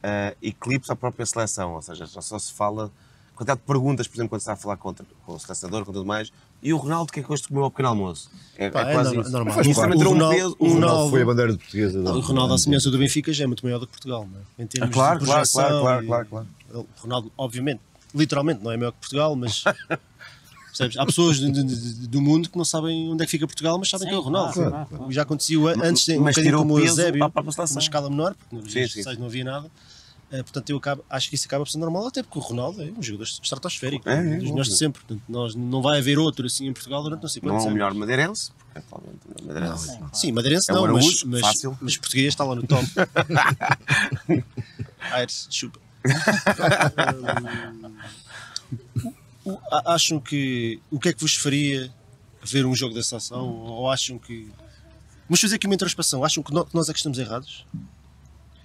uh, eclipsa a própria seleção, ou seja, só, só se fala, quantidade de perguntas, por exemplo, quando se está a falar contra, com o selecionador, com tudo mais, e o Ronaldo, o que é que hoje comeu ao pequeno almoço? É, Pá, é quase é normal. Isso. Isso também o, Ronaldo, um peso, o, Ronaldo, o Ronaldo foi a bandeira de portuguesa. O Ronaldo, à semelhança do Benfica, já é muito maior do que Portugal, não é? Em termos ah, claro, de projeção, claro, claro, claro, claro, claro. O Ronaldo, obviamente, literalmente, não é maior que Portugal, mas... Há pessoas do, do, do mundo que não sabem onde é que fica Portugal, mas sabem sim, que é o Ronaldo. Claro, claro, claro. Já aconteceu antes, de, um bocadinho como o Eusébio, uma escala menor, porque não havia, sim, sim. não havia nada. Uh, portanto, eu acabo, acho que isso acaba por ser normal, até porque o Ronaldo é um jogador estratosférico, é, é, um dos melhores de sempre. Portanto, nós, não vai haver outro assim em Portugal durante não sei quantos anos. Não é o melhor madeirense, porque atualmente o melhor madeirense. Não, sim, claro. sim, madeirense é não, mas, mas, fácil. mas português está lá no top. Aires, chupa. Acham que... O que é que vos faria ver um jogo da seleção? Hum. Ou acham que... Vamos fazer aqui uma introspeção. Acham que nós é que estamos errados?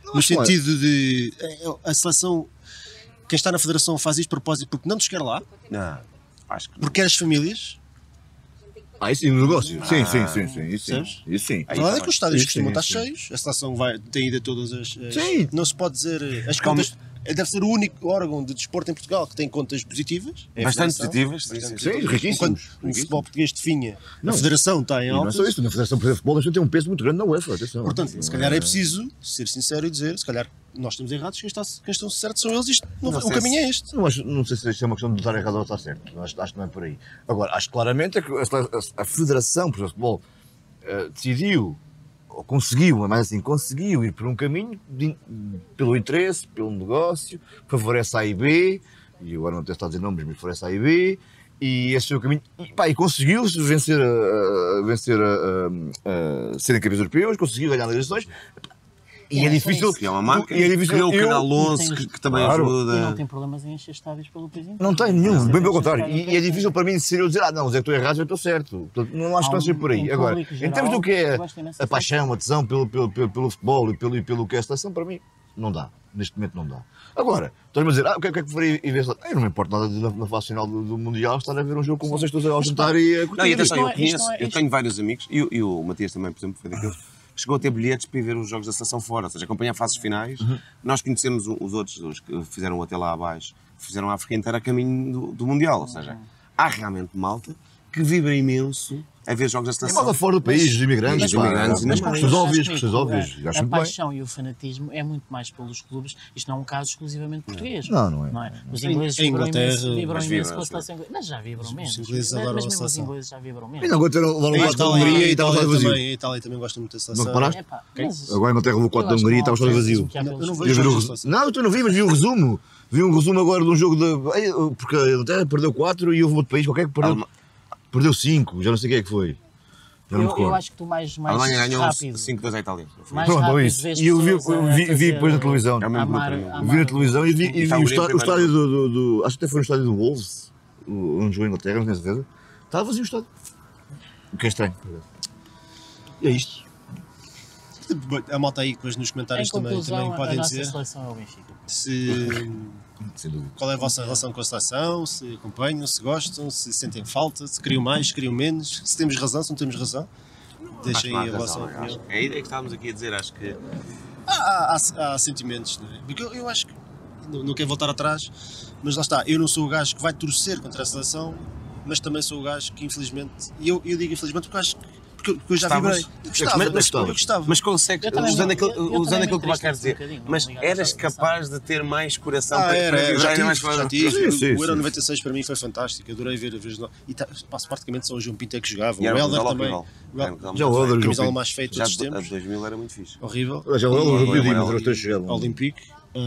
Não, no sentido é. de... A seleção... Quem está na federação faz isto de propósito porque não nos quer lá? Não. Acho que não. Porque quer as famílias? Ah, isso é um negócio. Ah, sim, sim, sim, sim. Isso sim. Isso sim. A verdade é que os estádios costumam estar cheios. A seleção vai, tem ido a todas as... as sim. Não se pode dizer... As contas... Deve ser o único órgão de desporto em Portugal que tem contas positivas. É bastante positivas. Bastante sim, positivas. Sim, enquanto o futebol português definha, não. a federação está em alta. Não é só isso, na federação de futebol tem um peso muito grande na UEFA. Atenção. Portanto, se calhar é preciso ser sincero e dizer, se calhar nós estamos errados, quem, está, quem estão certos são eles, isto, não, não o caminho se, é este. Não, acho, não sei se isto é uma questão de estar errado ou estar certo, acho, acho que não é por aí. Agora, acho claramente que a, a, a federação de futebol uh, decidiu ou conseguiu, mas assim, conseguiu ir por um caminho, de, pelo interesse, pelo negócio, favorece a A e B, e agora não tenho estado a dizer nomes, mas favorece a A e B, e esse é o caminho, e, pá, e conseguiu-se vencer, a, vencer a, a, a, a serem campeões europeus, conseguiu ganhar as eleições, E é difícil. É uma marca. E é difícil. O Canal onze, que também ajuda. E não tem problemas em encher estádios pelo país inteiro. Não tem nenhum, bem pelo contrário. E é difícil para mim seria dizer, ah, não, Zé, estou errado, eu estou certo. Não há espaço por aí. Agora, em termos do que é a paixão, a tesão pelo futebol e pelo que é a seleção, para mim, não dá. Neste momento não dá. Agora, estás-me a dizer, ah, o que é que eu faria em vez de... Eu não me importo nada na fase final do, do Mundial estar a ver um jogo com vocês todos ao jantar e a curtir. Eu tenho vários amigos, e, e o Matias também, por exemplo, foi daqueles que chegou a ter bilhetes para ir ver os jogos da seleção fora, ou seja, acompanhar fases finais. Uhum. Nós conhecemos os outros, os que fizeram até lá abaixo, que fizeram a África inteira a caminho do, do Mundial, ou seja, há realmente malta que vibra imenso a ver jogos da seleção. É malta fora do país, dos imigrantes, dos imigrantes, mas questões óbvias, questões óbvias. A paixão e o fanatismo é muito mais pelos clubes, isto não é um caso exclusivamente português. Não, não é. Os ingleses vibram imenso com a seleção inglesa. Mas já vibram menos. Mas mesmo os ingleses já vibram menos. E Inglaterra levou da Hungria e estava todo vazio. A Itália também gosta muito da seleção. Não reparaste? Agora a Inglaterra levou quatro da Hungria e estava todo vazio. Não, tu não vi, mas vi o resumo. Vi um resumo agora de um jogo de... Porque a Inglaterra perdeu quatro e houve outro país qualquer que perdeu... Perdeu cinco, já não sei o que é que foi. Eu, eu acho que tu mais, mais rápido... A Alemanha ganhou cinco dois à Itália. Mais Pronto, rápido vês E eu vi, vi, vi depois na televisão. É amar, vi na televisão e vi, e vi o, estádio, o estádio do, do, do... Acho que até foi no estádio do Wolves, onde jogou a Inglaterra, não tenho certeza. Estava vazio o estádio. O que é estranho. É isto. A malta aí depois nos comentários também, também podem dizer... A nossa seleção é o Benfica. Se... Qual é a vossa relação com a seleção? Se acompanham, se gostam, se sentem falta, se criam mais, se criam menos, se temos razão, se não temos razão? Deixem aí a vossa opinião. É a ideia que estávamos aqui a dizer, acho que... Há, há, há sentimentos, não é? Porque eu, eu acho que... Não, não quero voltar atrás, mas lá está, eu não sou o gajo que vai torcer contra a seleção, mas também sou o gajo que infelizmente... E eu, eu digo infelizmente porque acho que... Porque eu já vibrei. Eu gostava, eu gostava, eu gostava. Mas consegue, usando aquilo que o Bacar dizer, mas eras capaz de ter mais coração ah, para era, para era, já, tive, mais já tive. Sim, sim, o Euro noventa e seis para mim foi fantástico, adorei ver a vez. E tá, praticamente só o João Pinto é que jogava, o Helder também. Já o Helder, a camisola mais feita dos tempos. dois mil era muito fixe. Horrível. Já o Helder, o Olympique.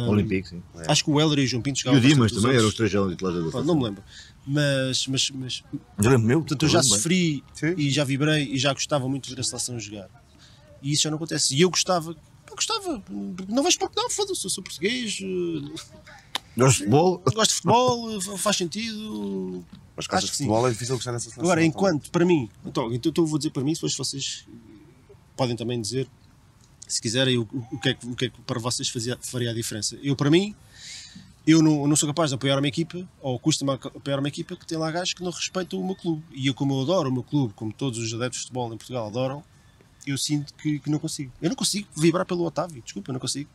Olympique, sim. Acho que o Helder e o João Pinto jogavam. E o Dimas também eram os três jogos de titular. Não me lembro. Mas, mas, mas eu, meu, portanto, eu já sofri bem. E já vibrei e já gostava muito de ver a seleção jogar. E isso já não acontece. E eu gostava, eu gostava, não vejo porque não, foda-se, eu sou português. Gosto de futebol? Gosto de futebol, faz sentido. Mas acho que sim. Futebol é difícil gostar dessa seleção. Agora, enquanto, para mim, então, então eu vou dizer para mim, se vocês podem também dizer, se quiserem, o, o, que, é que, o que é que para vocês fazia, faria a diferença. Eu, para mim, Eu não, não sou capaz de apoiar uma equipa, ou custa-me apoiar uma equipa que tem lá gajos que não respeitam o meu clube. E eu, como eu adoro o meu clube, como todos os adeptos de futebol em Portugal adoram, eu sinto que, que não consigo. Eu não consigo vibrar pelo Otávio, desculpa, eu não consigo.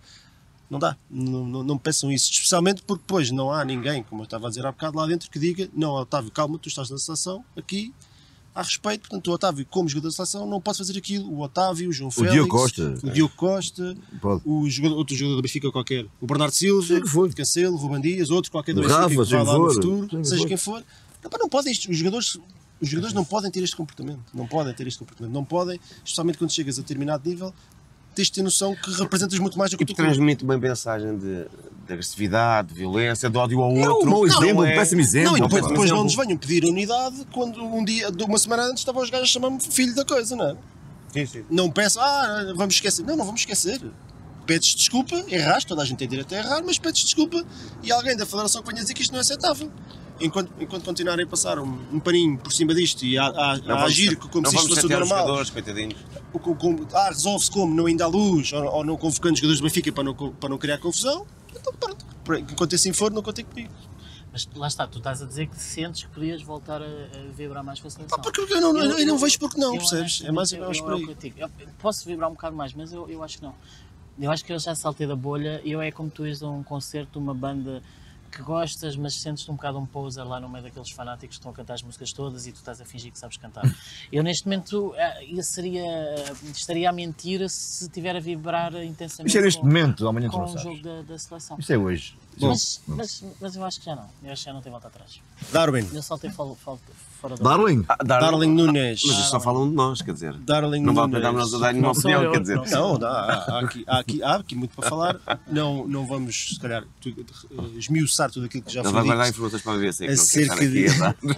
Não dá, não, não, não me peçam isso. Especialmente porque depois não há ninguém, como eu estava a dizer há bocado lá dentro, que diga, não, Otávio, calma, tu estás na seleção, aqui... Há respeito, portanto, o Otávio, como jogador da seleção, não pode fazer aquilo. O Otávio, o João Félix, o Diogo Costa, o, Diogo Costa, o jogador, outro jogador do Benfica qualquer, o Bernardo Silva, o Cancelo, o Ruben Dias, outro qualquer do Benfica que vai lá no futuro, seja quem for. Não, não podem, os jogadores, os jogadores não podem ter este comportamento, não podem ter este comportamento, não podem, especialmente quando chegas a determinado nível, tens de ter noção que representas muito mais do que tu. Transmite uma mensagem de, de agressividade, de violência, de ódio ao outro. Não, exemplo, é um péssimo exemplo. Não, e depois, depois não nos venham pedir unidade quando um dia, uma semana antes, estavam os gajos a chamar-me filho da coisa, não é? Sim, sim. Não peçam, ah, vamos esquecer. Não, não vamos esquecer. Pedes desculpa, erraste, toda a gente tem direito a errar, mas pedes desculpa e alguém da Federação que venha dizer que isto não é aceitável. Enquanto, enquanto continuarem a passar um, um paninho por cima disto e a, a, a agir como se isto fosse o normal. O, como, ah, resolve-se como, não indo à luz, ou, ou não convocando os jogadores do Benfica para não, para não criar confusão, então pronto, enquanto assim for, não contem comigo. Mas lá está, tu estás a dizer que sentes que podias voltar a, a vibrar mais com a seleção. Ah, porque eu não, eu, eu, eu não vejo porque não, eu, percebes? É mais ou menos por aí. Eu, eu posso vibrar um bocado mais, mas eu, eu acho que não. Eu acho que eu já saltei da bolha, e eu é como tu és a um concerto, uma banda que gostas, mas sentes-te um bocado um poser lá no meio daqueles fanáticos que estão a cantar as músicas todas e tu estás a fingir que sabes cantar. Eu neste momento eu seria, estaria a mentir se estiver a vibrar intensamente. Isso é neste com, momento, amanhã com o jogo da, da seleção. Isso é hoje. Mas, mas, mas eu acho que já não. Eu acho que já não tem volta atrás. Darwin. Eu saltei falo, falo, fora do... Darwin? Ah, Darwin. Darwin Núñez. Mas eles só falam de nós, quer dizer. Darwin Núñez. Não vale para darmos a dar nenhuma opinião, eu, quer dizer. Não, não há, há, aqui, há, aqui, há aqui muito para falar. Não, não vamos, se calhar, esmiuçar tudo aquilo que já foi dito. Não vai guardar informações para a B B C. Acerca de,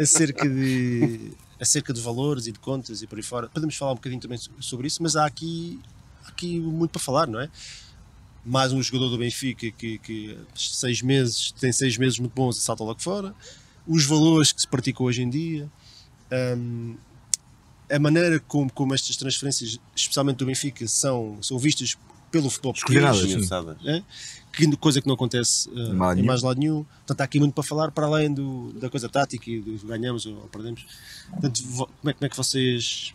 acerca, de, acerca de valores e de contas e por aí fora. Podemos falar um bocadinho também sobre isso, mas há aqui, há aqui muito para falar, não é? mais um jogador do Benfica que, que seis meses, tem seis meses muito bons e salta logo fora, os valores que se praticam hoje em dia, um, a maneira como, como estas transferências, especialmente do Benfica, são, são vistas pelo futebol português, é? Que coisa que não acontece uh, não em mais lado nenhum. Portanto, há aqui muito para falar, para além do, da coisa tática e do ganhamos ou perdemos. Portanto, como é, como é que vocês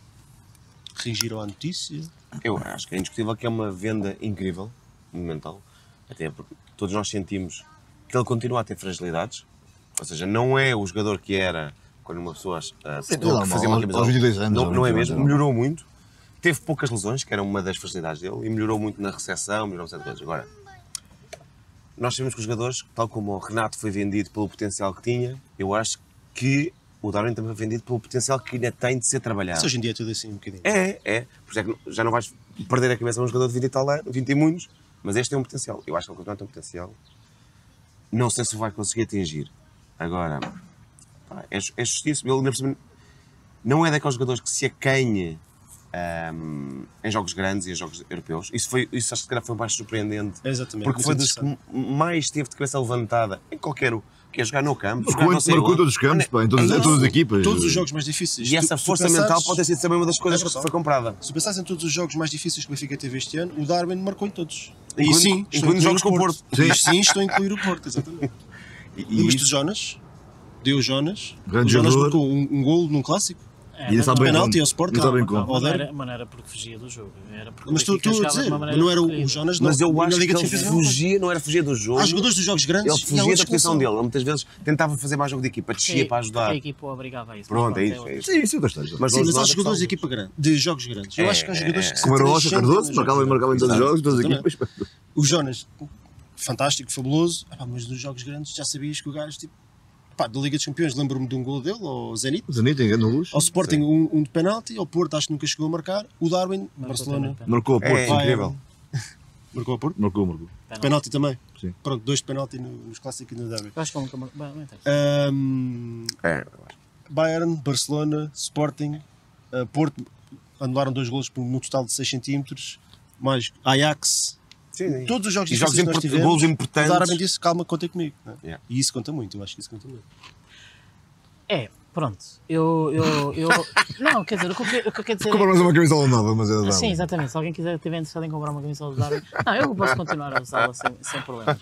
reagiram à notícia? Eu acho que é indiscutível que é uma venda incrível, monumental, até porque todos nós sentimos que ele continua a ter fragilidades, ou seja, não é o jogador que era quando uma pessoa uh, se não, fazia uma camisola, não, não é mesmo, melhorou muito. Teve poucas lesões, que era uma das facilidades dele, e melhorou muito na recepção, melhorou certas coisas. Agora, nós sabemos que os jogadores, tal como o Renato foi vendido pelo potencial que tinha, eu acho que o Darwin também foi vendido pelo potencial que ainda tem de ser trabalhado. Mas hoje em dia é tudo assim um bocadinho. É, é. Por exemplo, já não vais perder a cabeça a um jogador de vinte e tal, vinte e muitos, mas este tem um potencial. Eu acho que ele continua a ter um potencial. Não sei se vai conseguir atingir. Agora, pá, é, é justiça. Ele não é daqueles jogadores que se acanha Um, em jogos grandes e em jogos europeus. Isso, foi, isso acho que foi mais surpreendente. Exatamente. Porque foi dos que mais teve de cabeça levantada em qualquer o que é jogar no campo. Marcou todos os campos, pá, em todas, é, em todas as equipas. Todos os jogos mais difíceis. E tu, essa força pensares, mental pode ter sido também uma das coisas é que foi comprada. Se pensassem em todos os jogos mais difíceis que o Benfica teve este ano, o Darwin marcou em todos. E, e sim, incluindo jogos com o Porto. Sim, sim, estou a incluir o Porto, exatamente. E isto de Jonas? Deu Jonas. O Jonas marcou um, um golo num clássico. É, e sabe penalti ao Sporting, não, bem não, não, era, mas não era porque fugia do jogo, era porque mas tu, tu a dizer, não era o Jonas, não, mas eu acho que ele fugia, não era fugir do jogo. Os jogadores dos jogos grandes, ele fugia da posição dele, ele muitas vezes tentava fazer mais jogo de equipa, descia para ajudar. A equipa obrigava a isso. Pronto, é isso. É isso. Sim, isso eu gostei. Mas, sim, mas há jogadores de equipa grande, de jogos grandes. Eu acho que há jogadores que como era o Rocha Cardoso, marcavam e marcavam em todos os jogos, todas as equipas. O Jonas, fantástico, fabuloso, mas nos jogos grandes já sabias que o gajo, tipo, pá, da Liga dos Campeões, lembro-me de um gol dele, ao Zenit, Zenit luz. Ao Sporting, um, um de penalti, ao Porto, acho que nunca chegou a marcar, o Darwin, marcou Barcelona. Marcou a Porto, é, incrível. Marcou a Porto? Marcou, marcou. Penalti, penalti também? Sim. Pronto, dois de penalti nos clássicos e no Darwin. Acho que nunca marcou. Um, é. Bayern, Barcelona, Sporting, uh, Porto, anularam dois golos por um total de seis centímetros, mais Ajax. Sim, sim. Todos os jogos, jogos import tivemos, golos importantes. O Darwin disse, calma, contem comigo. Né? Yeah. E isso conta muito, eu acho que isso conta muito. É, pronto. Eu. eu, eu não, quer dizer, o que eu, o que eu quero dizer. Comprar mais é... uma camisola nova, mas é da Darwin. Sim, exatamente. Se alguém quiser, estiver interessado em comprar uma camisola do Darwin. Não, eu posso continuar a usá-la sem, sem problema.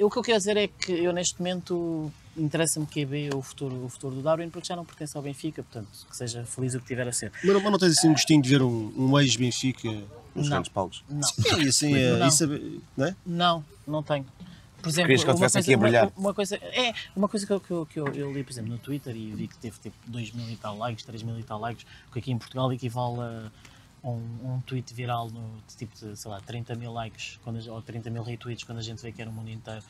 Uh, o que eu quero dizer é que eu, neste momento, interessa-me que é o futuro, o futuro do Darwin, porque já não pertence ao Benfica, portanto, que seja feliz o que tiver a ser. Mas não, não tens assim um gostinho de ver um, um ex-Benfica. Nos grandes palcos. Não. E assim, não. Isso, não é? Não, não tenho. Por exemplo, querias que eu estivesse aqui a brilhar. Uma, uma coisa, é, uma coisa que, eu, que, eu, que eu, eu li, por exemplo, no Twitter e vi que teve tipo dois mil e tal likes, três mil e tal likes, que aqui em Portugal equivale a um, um tweet viral no, de tipo de, sei lá, trinta mil likes quando, ou trinta mil retweets quando a gente vê que era o mundo inteiro.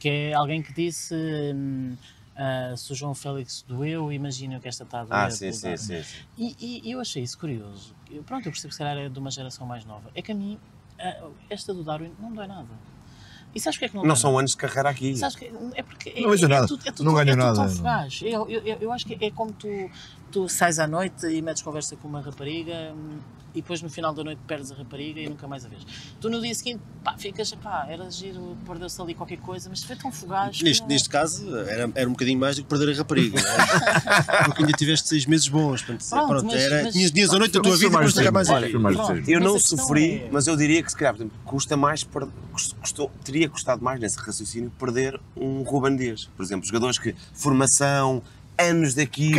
Que é alguém que disse hum, uh, se o João Félix doeu, imagino que esta está a doer. Ah, sim, sim, sim, sim. E, e eu achei isso curioso. Eu, pronto, eu percebo que se calhar é de uma geração mais nova. É que a mim, uh, esta do Darwin não dói nada. E sabes que é que não Não são nada? Anos de carreira aqui. Sabes que é porque é, não é, é nada. Tu, é tu, não ganho é nada. Tu eu, eu, eu acho que é como tu, tu sais à noite e metes conversa com uma rapariga e depois no final da noite perdes a rapariga e nunca mais a vês. Tu no dia seguinte, pá, ficas, pá, era giro, perdeu-se ali qualquer coisa, mas foi tão fugaz. Neste, não... neste caso, era, era um bocadinho mais do que perder a rapariga. É? Porque ainda tiveste seis meses bons. Pronto, pronto mas, era, mas, tinhas dias à noite da tua vida e depois nunca mais a vês. Eu não sofri, é... mas eu diria que se calhar, portanto, custa mais, per... custou, teria custado mais nesse raciocínio perder um Ruben Dias, por exemplo, jogadores que formação, anos daqui,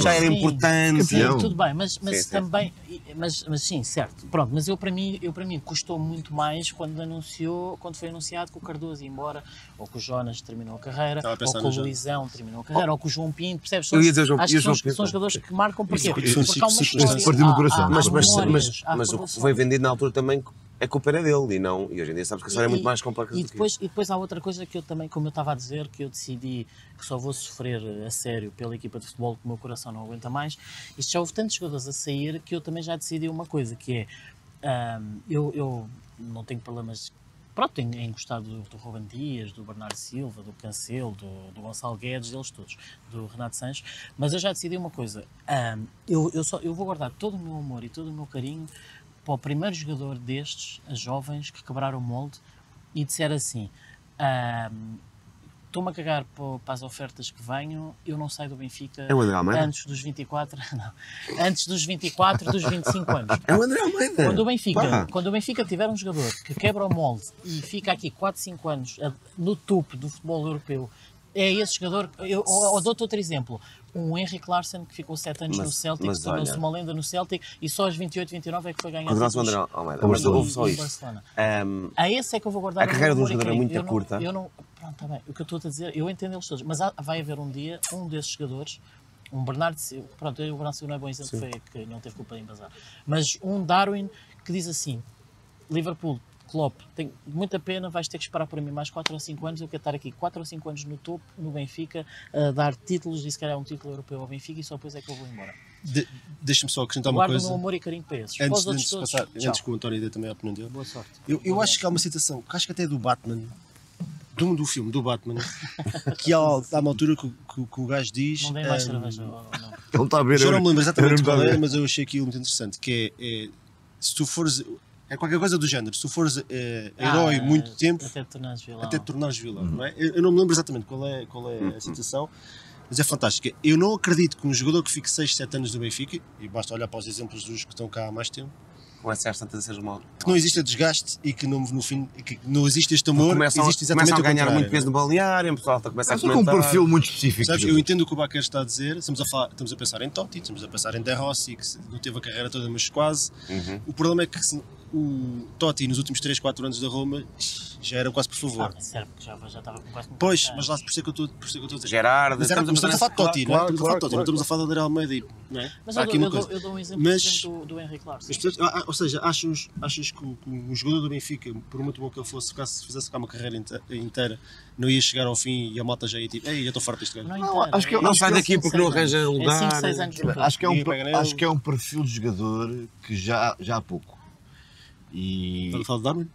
já era importante. Sim, tudo bem, mas, mas sim, também, sim. Mas, mas sim, certo. Pronto, mas eu para mim, eu para mim custou muito mais quando anunciou, quando foi anunciado que o Cardoso ia embora, ou que o Jonas terminou a carreira, ou que o Luizão terminou a carreira, oh. ou que o João Pinto, percebes? São, eu ia dizer, acho que são, Pinto, são jogadores que marcam porque, porque, porque há uma história. Mas, mas, mas, mas o que foi vendido na altura também a culpa era dele e não, e hoje em dia sabes que a história é muito mais complexa do que depois, isso. E depois há outra coisa que eu também, como eu estava a dizer, que eu decidi que só vou sofrer a sério pela equipa de futebol que o meu coração não aguenta mais. Isto já houve tantos jogadores a sair que eu também já decidi uma coisa, que é, um, eu, eu não tenho problemas, pronto, tenho em gostar do, do Ruben Dias, do Bernardo Silva, do Cancelo, do, do Gonçalo Guedes, deles todos, do Renato Sanches, mas eu já decidi uma coisa, um, eu, eu, só, eu vou guardar todo o meu amor e todo o meu carinho para o primeiro jogador destes, a jovens, que quebraram o molde e disser assim, ah, estou-me a cagar para as ofertas que venham, eu não saio do Benfica é antes dos vinte e quatro, não, antes dos vinte e quatro, dos vinte e cinco anos. É o André Almeida. Quando o Benfica, Pá. quando o Benfica tiver um jogador que quebra o molde e fica aqui quatro, cinco anos no topo do futebol europeu, é esse jogador. Eu, eu dou-te outro exemplo. Um Henrik Larsson que ficou sete anos mas, no Celtic, tornou-se uma lenda no Celtic e só aos vinte e oito, vinte e nove é que foi ganhar o Barcelona. Um, a esse é que eu vou guardar. A carreira do jogador é muito eu curta. Não, eu não, pronto, está bem. O que eu estou a dizer, eu entendo eles todos, mas há, vai haver um dia, um desses jogadores, um Bernardo Silva, pronto, o Bernardo Silva não é bom exemplo, foi, que não teve culpa de embasar, mas um Darwin que diz assim, Liverpool, Klopp, tenho muita pena, vais ter que esperar para mim mais quatro ou cinco anos, eu quero estar aqui quatro ou cinco anos no topo, no Benfica, a dar títulos e se calhar um título europeu ao Benfica e só depois é que eu vou embora. De, Deixa-me só acrescentar uma coisa. Guardo o meu amor e carinho para esses. Antes, antes, todos, passar, antes que o António dê também a opinião dele. Boa sorte. Eu, eu Boa acho sorte. que há uma citação, acho que até é do Batman, do, do filme do Batman, que há, há uma altura que, que, que o gajo diz... Não dei mais cerveja. Um, não está a ver. Eu não me lembro exatamente qual é, mas eu achei aquilo muito interessante, que é, é se tu fores... É qualquer coisa do género, se tu fores uh, herói ah, muito tempo, até te tornares vilão, até te tornares vilão uhum. não é? Eu, eu não me lembro exatamente qual é, qual é a situação, mas é fantástica. Eu não acredito que um jogador que fique seis, sete anos no Benfica, e basta olhar para os exemplos dos que estão cá há mais tempo, com acesso tantas vezes mal, que não existe desgaste e que não, no fim, que não existe este amor, começam, existe exatamente começam a ganhar muito peso no balneário, o pessoal começa a comentar. Um perfil muito específico. Sabes, eu entendo o que o Baquer está a dizer, estamos a, falar, estamos a pensar em Totti, estamos a pensar em De Rossi, que não teve a carreira toda, mas quase. Uhum. O problema é que se, o Totti nos últimos três, quatro anos da Roma já era quase por favor. Ah, certo, já, já estava quase pois, complicado. Mas lá por ser que eu estou a dizer. Gerardo, mas era, estamos, estamos a falar de Totti, claro, não é? Estamos claro, a falar de Totti, claro, não estamos claro. a falar de Almeida. Não é? Mas eu, aqui dou, uma eu, coisa. Dou, eu dou um exemplo mas, do, do Henrique Larsson. Ou seja, achas, achas que, o, que um jogador do Benfica, por muito bom que ele fosse, se fizesse cá uma carreira inteira, não ia chegar ao fim e a malta já ia tipo, ei, já estou farto deste gajo. Não, não, acho que eu, não sai daqui porque não arranja lugar. Acho que é um perfil de jogador que já há pouco. E... Estás a falar de Darwin?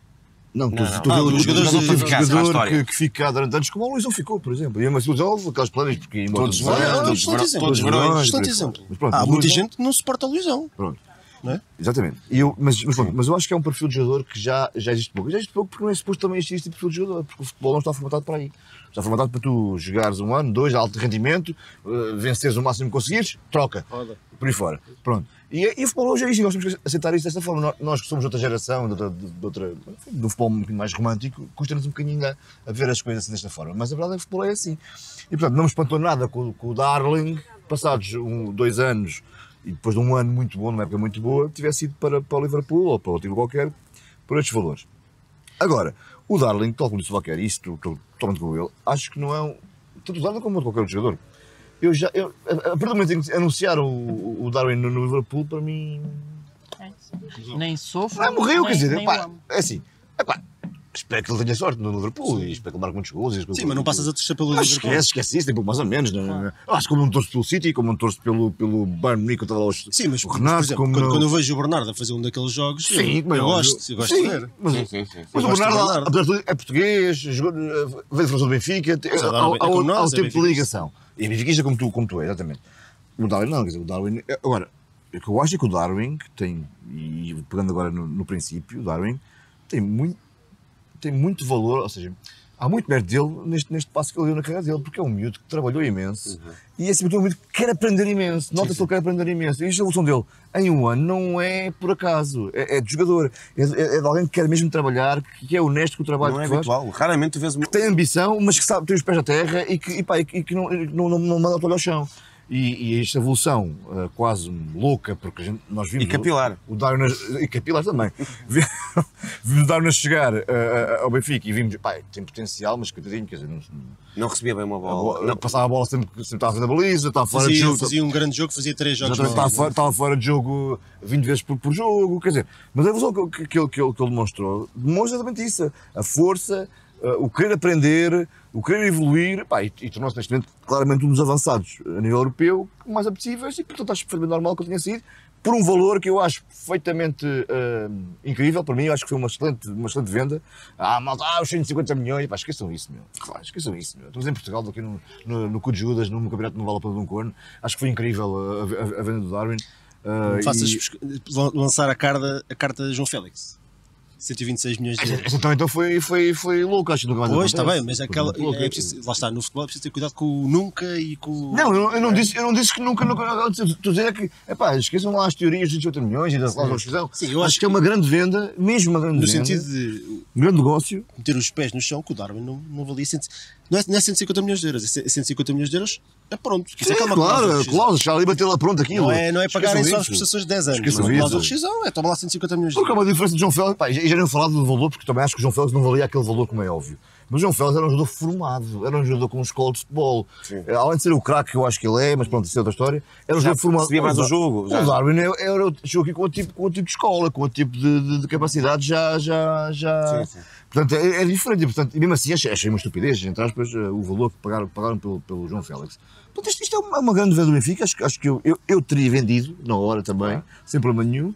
Não, não, não. Tu ah, vês jogadores jogador, de jogador, jogador que, que fica durante anos, como o Luizão ficou, por exemplo. E mas o Luizão, aqueles planos, porque... Todos os verões, todos os verões, todos exemplo. Há muita gente que não suporta o Luizão. Pronto. Não é? Exatamente. E eu, mas, mas, pronto, mas eu acho que é um perfil de jogador que já, já existe pouco. Já existe pouco porque não é suposto também existir este perfil de jogador, porque o futebol não está formatado para aí. Está formatado para tu jogares um ano, dois, alto rendimento, uh, venceres o máximo que conseguires, troca, Roda. por aí fora. Pronto. E, e o futebol hoje é isso, nós temos que aceitar isso desta forma. Nós que somos de outra geração, de outra, de outra, do futebol um bocadinho mais romântico, custa-nos um bocadinho a, a ver as coisas assim desta forma. Mas a verdade é que o futebol é assim. E portanto, não me espantou nada com, com o Darling, passados um, dois anos, e depois de um ano muito bom, numa época muito boa, tivesse ido para, para o Liverpool ou para outro time qualquer, por estes valores. Agora, o Darling, tal como disse o Baquer, isso estou totalmente com ele, acho que não é um... Tanto o Darling como qualquer outro jogador. Eu já... Eu, a partir do momento em que anunciaram o, o Darwin no, no Liverpool, para mim... É, nem sofro... Ah, morreu, nem, quer dizer, pá, é assim, é pá, espero que ele tenha sorte no Liverpool, sim. E espero que ele marque muitos gols. Sim, mas não eu... passas a torcer pelo ah, Liverpool. Esquece, esquece isso, tipo, mais ou menos. Né? Ah. Acho que como um torço pelo City, como um torço pelo, pelo Bayern Munique, estava lá os... Sim, mas por Renato, exemplo, como quando, no... quando eu vejo o Bernardo a fazer um daqueles jogos, sim, eu, mas eu gosto, eu gosto sim, de ver. Mas, sim, sim, sim. mas o Bernardo, apesar de tudo, é português, jogou, veio de França do Benfica, há o tempo de ligação. E benfiquista como tu, como tu é, exatamente. O Darwin não, quer dizer, o Darwin... Agora, o que eu acho é que o Darwin tem, e pegando agora no, no princípio, o Darwin tem muito... tem muito valor, ou seja, há muito mérito dele neste, neste passo que ele deu na carreira dele, porque é um miúdo que trabalhou imenso uhum. e esse miúdo que quer aprender imenso, nota-se que ele quer aprender imenso. E a evolução dele em um ano não é por acaso, é, é de jogador, é, é de alguém que quer mesmo trabalhar, que é honesto com o trabalho não que é habitual, raramente tu vês uma... que tem ambição, mas que sabe ter os pés na terra e que, e pá, e que não, não, não, não manda o olho ao chão. E, e esta evolução uh, quase louca, porque a gente, nós vimos... E capilar. O, o Darwin, e capilar também. Vimos o Darwin chegar uh, uh, ao Benfica e vimos, pá, tem potencial, mas coitadinho, quer dizer... Não, não recebia bem uma bola. A bola não, passava a bola sempre, sempre estava na baliza, estava fora fazia, de jogo. Fazia um grande jogo, fazia três jogos. Estava fora, estava fora de jogo vinte vezes por, por jogo, quer dizer... Mas a evolução que, que, ele, que, ele, que ele demonstrou, demonstra exatamente isso. A força, uh, o querer aprender... O querer evoluir, pá, e, e tornou-se neste momento claramente um dos avançados a nível europeu, mais apetecíveis, e portanto acho perfeitamente normal que eu tenha sido, por um valor que eu acho perfeitamente uh, incrível, para mim, eu acho que foi uma excelente, uma excelente venda. Ah, malta, ah, os cento e cinquenta milhões, pá, esqueçam isso, meu. Pá, esqueçam isso, meu. Estamos em Portugal, aqui no, no, no cu de Judas, num campeonato que não vale a pena de um corno. Acho que foi incrível a, a, a venda do Darwin. Uh, e... faças lançar a carta, a carta de João Félix. cento e vinte e seis milhões de euros. Então, então foi, foi, foi louco, acho que não. Pois, está bem, mas aquela, é, é preciso, lá está, no futebol é preciso ter cuidado com o nunca e com... Não, eu, eu, não, é. disse, eu não disse que nunca, nunca... Estou a dizer é que, epá, esqueçam lá as teorias dos oito milhões e das cláusulas de rescisão. Sim, eu acho, acho que é uma grande venda, mesmo uma grande no venda. No sentido de... Um grande negócio. Meter os pés no chão, que o Darwin não, não valia... Cento, não, é, não é cento e cinquenta milhões de euros, é cento e cinquenta milhões de euros, é pronto. Sim, isso é calma, claro, cláusulas, já ali bater lá pronto aquilo. Não é, não é pagarem só as prestações de dez anos. A cláusula de rescisão é, toma lá cento e cinquenta milhões de euros. Porque há uma diferença de João Félix... Pá, já não falado do valor, porque também acho que o João Félix não valia aquele valor, como é óbvio. Mas o João Félix era um jogador formado, era um jogador com um escola de futebol. Sim. Além de ser o craque que eu acho que ele é, mas pronto, isso é outra história. Era um jogador formado. Recebia mais o jogo. O Darwin chegou aqui com o tipo, com o tipo de escola, com o tipo de, de, de capacidade já... já, já... Sim, sim. Portanto, é, é diferente. E, portanto, mesmo assim, achei, achei uma estupidez, entre aspas, o valor que pagaram, pagaram pelo, pelo João Félix. Portanto, isto, isto é uma, uma grande venda do Benfica. Acho, acho que eu, eu, eu teria vendido, na hora também, ah. sem problema nenhum.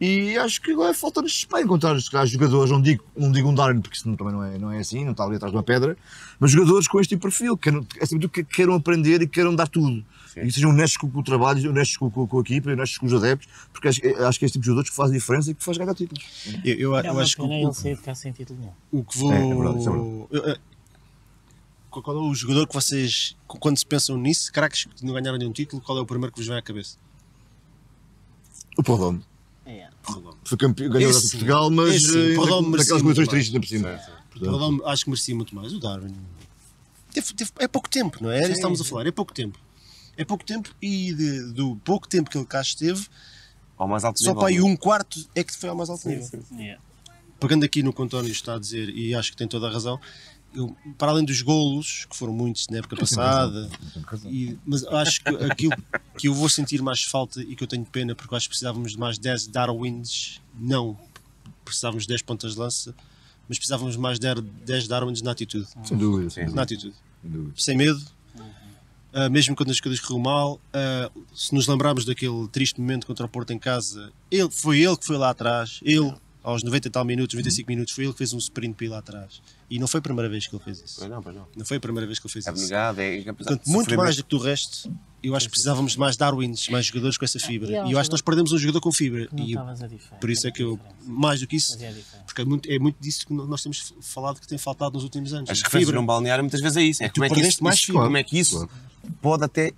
E acho que agora falta-nos bem encontrar os jogadores, não digo, não digo um Darwin, porque isso também não é, não é assim, não está ali atrás de uma pedra, mas jogadores com este tipo de perfil, que queiram, acima de tudo, que queiram aprender e queiram dar tudo. Sim. E que sejam honestos com o trabalho, honestos com, com, com a equipa, honestos com os adeptos, porque acho, acho que é este tipo de jogadores que faz a diferença e que faz ganhar títulos. Eu, eu, eu, eu acho que ele sair de cá sem título nenhum. O que vou... É, é verdade, é verdade. Eu, qual é o jogador que vocês, quando se pensam nisso, craques que não ganharam nenhum título, qual é o primeiro que vos vem à cabeça? O Paulo. É. Foi campeão, ganhou esse, a Portugal, mas naquelas condições tristes, não por cima. Portanto... Acho que merecia muito mais. O Darwin teve, teve, é pouco tempo, não é? Era isso que estávamos a falar. É pouco tempo. É pouco tempo e de, do pouco tempo que ele cá esteve, ao mais alto só para aí um quarto é que foi ao mais alto nível. Sim, sim. Yeah. Pegando aqui no que o António está a dizer, e acho que tem toda a razão, eu, para além dos golos, que foram muitos na época passada, e, mas acho que aquilo que eu vou sentir mais falta e que eu tenho pena, porque acho que precisávamos de mais dez Darwins, não precisávamos de dez pontas de lança, mas precisávamos de mais dez Darwins na atitude. Sem dúvida. Sem dúvida. Na atitude. Sem dúvida. Sem medo, uhum. uh, mesmo quando as coisas correu mal, uh, se nos lembrarmos daquele triste momento contra o Porto em casa, ele, foi ele que foi lá atrás, ele... Aos noventa e tal minutos, noventa e cinco minutos, foi ele que fez um sprint para ir lá atrás. E não foi a primeira vez que ele fez isso. Pois não, pois não. Não foi a primeira vez que ele fez é isso. Negado, é negado. Portanto, muito mais do que do resto, eu acho que precisávamos de mais Darwins, mais jogadores com essa fibra. E eu acho que nós perdemos um jogador com fibra. E por isso é que eu, mais do que isso, porque é muito, é muito disso que nós temos falado que tem faltado nos últimos anos. As referências não balnearam muitas vezes é isso. É como, é que isso mais fibra. Como é que isso pode até...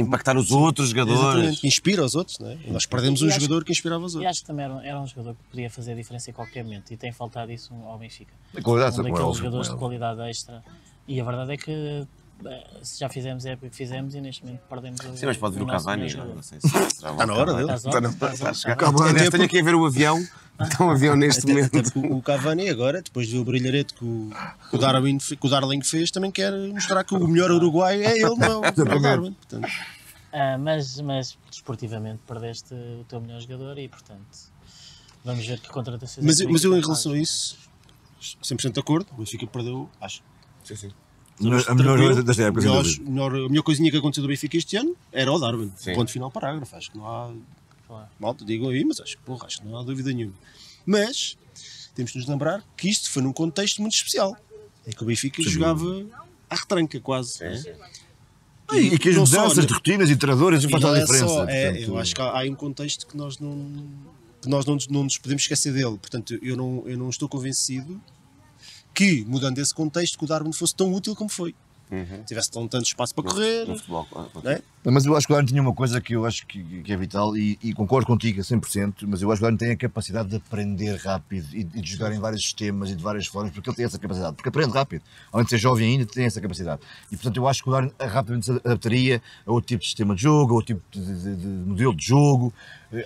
impactar os outros jogadores. Inspira os outros, não é? Nós perdemos um jogador que inspirava os outros. E acho que também era um, era um jogador que podia fazer a diferença em qualquer momento e tem faltado isso ao Benfica. De qualidade, um daqueles jogadores de qualidade extra. E a verdade é que já fizemos a época que fizemos e neste momento perdemos o... Sim, mas pode vir o Cavani. Não sei se está na hora dele. Está na hora. Tenho aqui a ver o avião. Está um avião neste momento. O Cavani agora, depois do brilharete que o Darwin, que o Darling fez, também quer mostrar que o melhor uruguaio é ele, não é o Darwin. Mas, mas, desportivamente, perdeste o teu melhor jogador e, portanto, vamos ver que contratações... Mas, mas eu, em relação a isso, cem por cento de acordo, o Benfica perdeu, acho. Sim, sim. A melhor, desta época, melhor, melhor, a melhor coisinha que aconteceu do Benfica este ano era o Darwin. Sim. Ponto final, parágrafo. Acho que não há... Malta, digam aí, mas acho, porra, acho que não há dúvida nenhuma. Mas temos de nos lembrar que isto foi num contexto muito especial, em que o Benfica sim, jogava à retranca quase. Sim, sim. E, e, e que as mudanças só, de rotinas e treinadores fazem a diferença. É só, é, portanto, eu acho que há, há um contexto que nós, não, que nós não, não nos podemos esquecer dele. Portanto, eu não, eu não estou convencido que, mudando esse contexto, que o Darwin fosse tão útil como foi. Uhum. Tivesse tão tanto espaço para correr, no futebol, não é? Mas eu acho que o Darwin tinha uma coisa que eu acho que, que é vital e, e concordo contigo a cem por cento, mas eu acho que o Darwin tem a capacidade de aprender rápido e, e de jogar em vários sistemas e de várias formas, porque ele tem essa capacidade, porque aprende rápido, além de ser jovem ainda tem essa capacidade e portanto eu acho que o Darwin rapidamente se adaptaria a outro tipo de sistema de jogo, a outro tipo de, de, de modelo de jogo,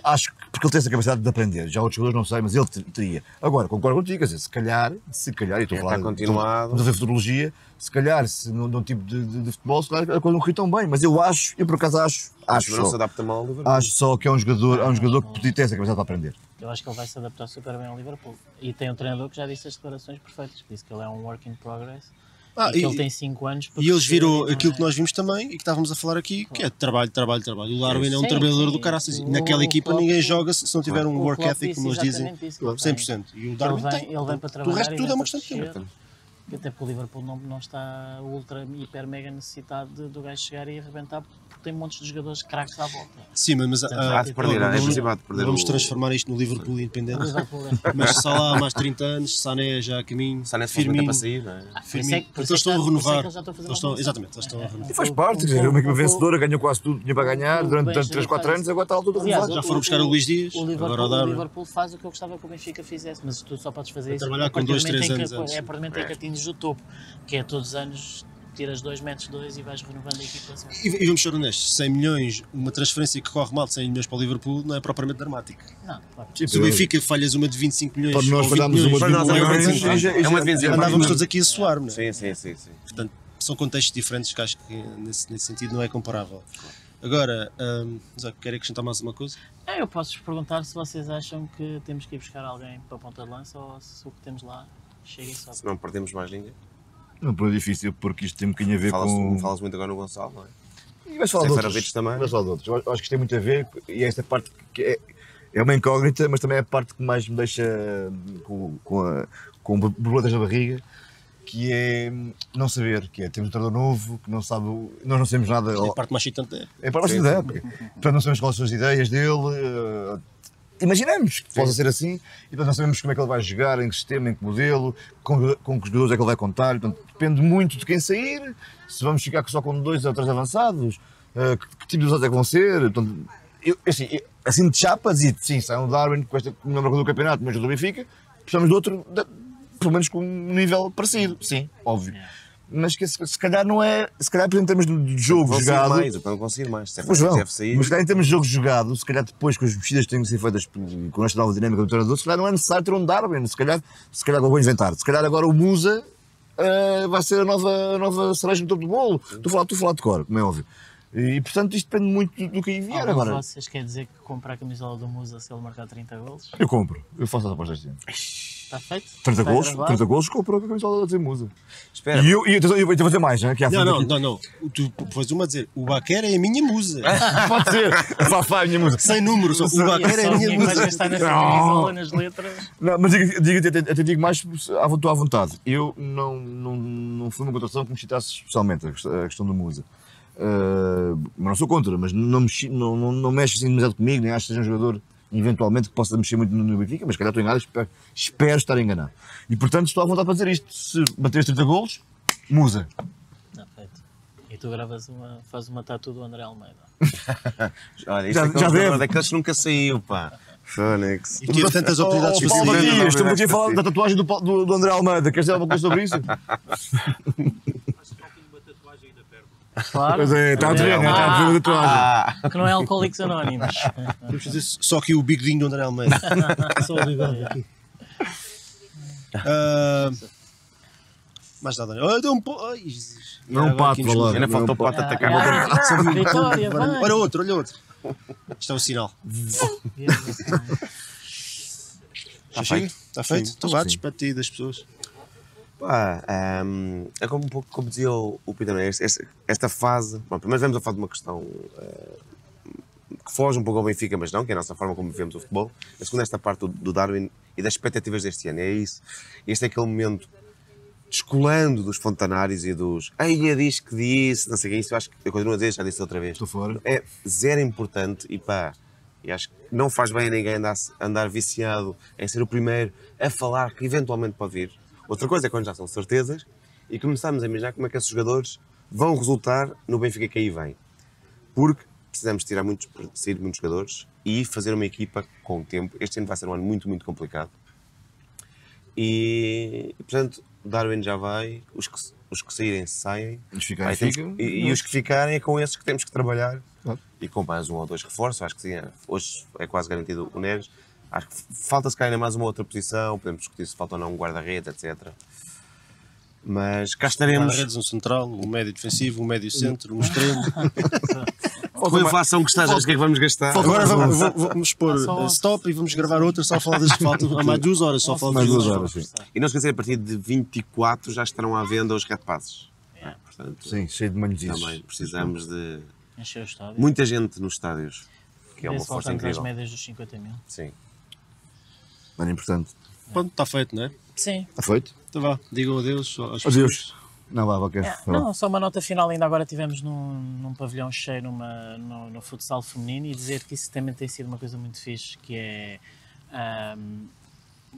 acho que porque ele tem essa capacidade de aprender, já outros jogadores não sei, mas ele teria. Agora, concordo contigo, quer dizer, se calhar, se calhar, e estou a falar de fazer futurologia, se calhar, se não de um tipo de, de, de futebol, se calhar a coisa não corre tão bem, mas eu acho, eu por acaso acho, acho só, não se adapta mal ao Liverpool. Acho só que é um jogador, é um jogador que podia ter essa capacidade para aprender. Eu acho que ele vai se adaptar super bem ao Liverpool e tem um treinador que já disse as declarações perfeitas, que disse que ele é um work in progress. Ah, e, e ele tem cinco anos para... E eles viram aquilo é... que nós vimos também e que estávamos a falar aqui, claro, que é trabalho, trabalho, trabalho. O Darwin sim, é um sim, trabalhador sim, do caraças. Naquela o equipa o ninguém Klopp, joga se não tiver um work ethic, como eles dizem, cem por cento. E o Darwin ele tem, vem para trabalhar. O resto de tudo é uma questão de tempo. Até porque o Liverpool não, não está ultra, hiper, mega necessitado do gajo chegar e arrebentar porque tem montes de jogadores craques à volta. Sim, mas portanto, há, há de perder, há de perder. Vamos o... transformar isto no Liverpool independente. Mas Salah há mais de trinta anos, Sané já a caminho, Sané Firmino, para sair, não é? Ah, Firmino. É que, então, eles estão a renovar. Eles estão, exatamente, eles estão a renovar. E faz parte, é uma equipa vencedora, ganhou quase tudo, tinha para ganhar durante três, quatro anos, agora está a altura de renovar. Já foram buscar o Luís Dias, agora o Darwin. O Liverpool faz o que eu gostava que o Benfica fizesse, mas tu só podes fazer isso a partir do momento em que atinges o topo, que é todos os anos. Tiras dois metros dois e vais renovando a equipa. E, e vamos ser honestos, cem milhões, uma transferência que corre mal de cem milhões para o Liverpool não é propriamente dramático. Não, claro. Se o Benfica falhas uma de vinte e cinco milhões, para nós falhámos uma de vinte e cinco milhões, andávamos todos aqui a suar, não é? Sim, sim, sim, sim. Portanto, são contextos diferentes que acho que nesse, nesse sentido não é comparável. Agora, hum, quer acrescentar mais uma coisa? É, eu posso-vos perguntar se vocês acham que temos que ir buscar alguém para a ponta de lança ou se o que temos lá chega e sobe. Se não perdemos mais ninguém. Não foi difícil, porque isto tem um bocadinho a ver falas, com... Falas muito agora no Gonçalo, não é? E vais falar de outros, também. Vais falar de outros. Eu acho que isto tem muito a ver, e esta parte que é, é uma incógnita, mas também é a parte que mais me deixa com, com, a, com borboletas na barriga, que é não saber, que é temos um treinador novo, que não sabe... Nós não sabemos nada... É a parte mais chitante. É a parte mais chitante, porque portanto, não sabemos quais são as ideias dele, uh, imaginamos que possa ser assim, e portanto não sabemos como é que ele vai jogar, em que sistema, em que modelo, com, com que jogadores é que ele vai contar, portanto depende muito de quem sair, se vamos ficar só com dois ou três avançados, uh, que, que tipo de usados é que vão ser, portanto, eu, assim, eu, assim de chapas, e sim, sai um Darwin com esta número do campeonato, mas do Benfica, precisamos de outro, de, pelo menos com um nível parecido, sim, óbvio. Mas que se, se calhar não é, se calhar em termos de jogo jogado... Mais, eu não consigo mais, se deve, não, deve sair... Mas se calhar em termos de jogo jogado, se calhar depois que as mexidas têm que ser feitas com esta nova dinâmica do treinador, se calhar não é necessário ter um Darwin, se calhar, se calhar vou inventar, se calhar agora o Musa uh, vai ser a nova, a nova cereja no topo do bolo, estou a falar, estou a falar de cor, como é óbvio. E portanto isto depende muito do que vier agora. Agora vocês querem dizer que comprar a camisola do Musa se ele marcar trinta golos? Eu compro, eu faço as apostas de sempre. Está feito? trinta golos, trinta golos compro a camisola do Musa. Espera. E eu, eu, eu, eu, eu vou dizer mais, né? Que não, não, não, não, tu fazes uma a dizer, o Baquer é a minha Musa. Pode ser, o Fafá é a minha Musa. Sem números, o Baquer é a minha Musa. Mas está nessa camisola, nas letras. Não, mas até digo mais, estou à vontade. Eu não fui uma contratação que me citasse especialmente a questão do Musa. Uh, mas não sou contra, mas não, mexi, não, não, não mexe assim demasiado comigo, nem acho que seja um jogador eventualmente que possa mexer muito no Benfica, mas se calhar estou enganado, espero, espero estar enganado. E portanto estou à vontade para dizer isto, se bateres trinta golos, Musa. Não, feito. E tu gravas uma, fazes uma tatu do André Almeida. Olha, isto já, é que já deve. Daqueles nunca saiu, pá. Fónix. E tive tantas oportunidades de fazer. Paulo Matias, estou aqui a falar da tatuagem do, do, do André Almeida, queres dizer alguma coisa sobre isso? Claro. Pois é, está a ver, está a ver a tatuagem. Ah, que não é Alcoólicos Anónimos. Temos fazer só que o bigodinho do André Almeida. Só o bigodinho aqui. Uh, mais nada, olha, deu um pato. Não é um pato, ainda falta o pato atacar. Olha outro, olha outro. Isto é um sinal. Está feito? Está feito? Tu bates para ti das pessoas. Ah, um, é como um pouco como dizia o, o Pita, esta, esta fase. Bom, primeiro vamos a falar de uma questão uh, que foge um pouco ao Benfica, mas não, que é a nossa forma como vivemos o futebol. A segunda é esta parte do, do Darwin e das expectativas deste ano. É isso. Este é aquele momento descolando dos fontanários e dos "Ai, diz que disse", não sei o que é isso. Eu acho que eu continuo a dizer, já disse outra vez. Estou fora. É zero importante e pá. E acho que não faz bem a ninguém andar, andar viciado em ser o primeiro a falar que eventualmente pode vir. Outra coisa é quando já são certezas e começamos a imaginar como é que esses jogadores vão resultar no Benfica que aí vem. Porque precisamos tirar muitos, sair muitos jogadores e fazer uma equipa com o tempo. Este ano vai ser um ano muito, muito complicado. E, portanto, Darwin já vai, os que, os que saírem saem. Os ficarem, ficam, que, e, e os que ficarem é com esses que temos que trabalhar. Claro. E com mais um ou dois reforços, acho que sim, hoje é quase garantido o Neres. Acho que falta-se cair em mais uma outra posição, podemos discutir se falta ou não um guarda-redes, etcétera. Mas cá estaremos... Guarda-redes, um central, um médio defensivo, um médio centro, um extremo... Com a inflação que estás, o que é que vamos gastar? Agora vamos, vamos pôr stop e vamos gravar outra só a falar das que faltam. Há mais duas horas, só a falar das duas horas. Sim. E não esquecer, a partir de vinte e quatro já estarão à venda os repasses. É. Ah, portanto, sim, cheio de manhãzinhos. Também precisamos de... Encher o estádio. Muita gente nos estádios, que é uma força incrível. As médias dos cinquenta mil. Sim. Não é importante. Pronto, está feito, não é? Sim. Está feito. Então vá, digam adeus. Adeus. Não, vá, okay. é, não, só uma nota final. Ainda agora estivemos num, num pavilhão cheio numa, no, no futsal feminino, e dizer que isso também tem sido uma coisa muito fixe, que é... Um,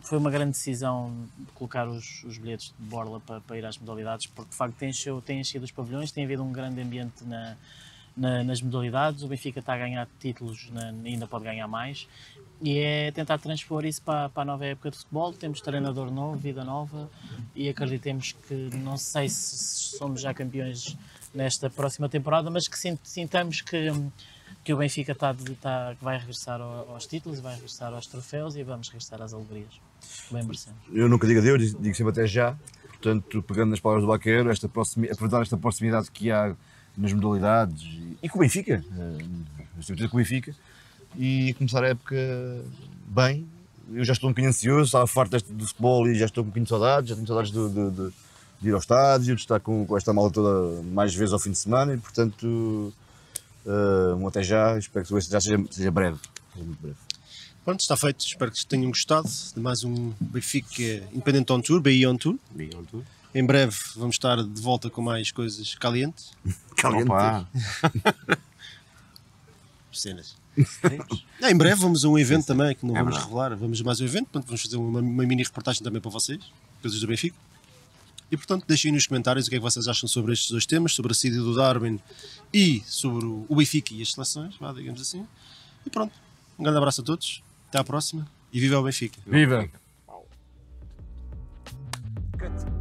foi uma grande decisão de colocar os, os bilhetes de borla para, para ir às modalidades, porque de facto tem enchido, tem enchido os pavilhões, tem havido um grande ambiente na, na, nas modalidades, o Benfica está a ganhar títulos, na, ainda pode ganhar mais, e é tentar transpor isso para, para a nova época de futebol. Temos treinador novo, vida nova, e acreditemos que, não sei se somos já campeões nesta próxima temporada, mas que sintamos que... que o Benfica tá de, tá, vai regressar aos títulos, vai regressar aos troféus e vamos regressar às alegrias. Bem merecendo. Eu nunca digo adeus, digo sempre até já. Portanto, pegando nas palavras do Baqueiro, esta aproveitar esta proximidade que há nas modalidades e, e com o Benfica, é, com o Benfica, e começar a época bem. Eu já estou um bocadinho ansioso, estava farto do futebol e já estou um bocadinho de saudades, já tenho saudades de, de, de, de ir ao estádio, de estar com, com esta mala toda mais vezes ao fim de semana e, portanto... Uh, um até já, espero que já seja, seja breve, seja muito breve. Pronto, está feito, espero que tenham gostado de mais um Benfica Independente on Tour, B I on Tour. Tour. Em breve vamos estar de volta com mais coisas calientes. Caliente. Cenas. Não, em breve vamos a um evento também, que não é vamos verdade. revelar, vamos a mais um evento, portanto, vamos fazer uma, uma mini reportagem também para vocês, coisas do Benfica. E portanto, deixem nos comentários o que é que vocês acham sobre estes dois temas, sobre a saída do Darwin e sobre o Benfica e as seleções, vá, digamos assim. E pronto, um grande abraço a todos, até à próxima e viva o Benfica! Viva! Viva.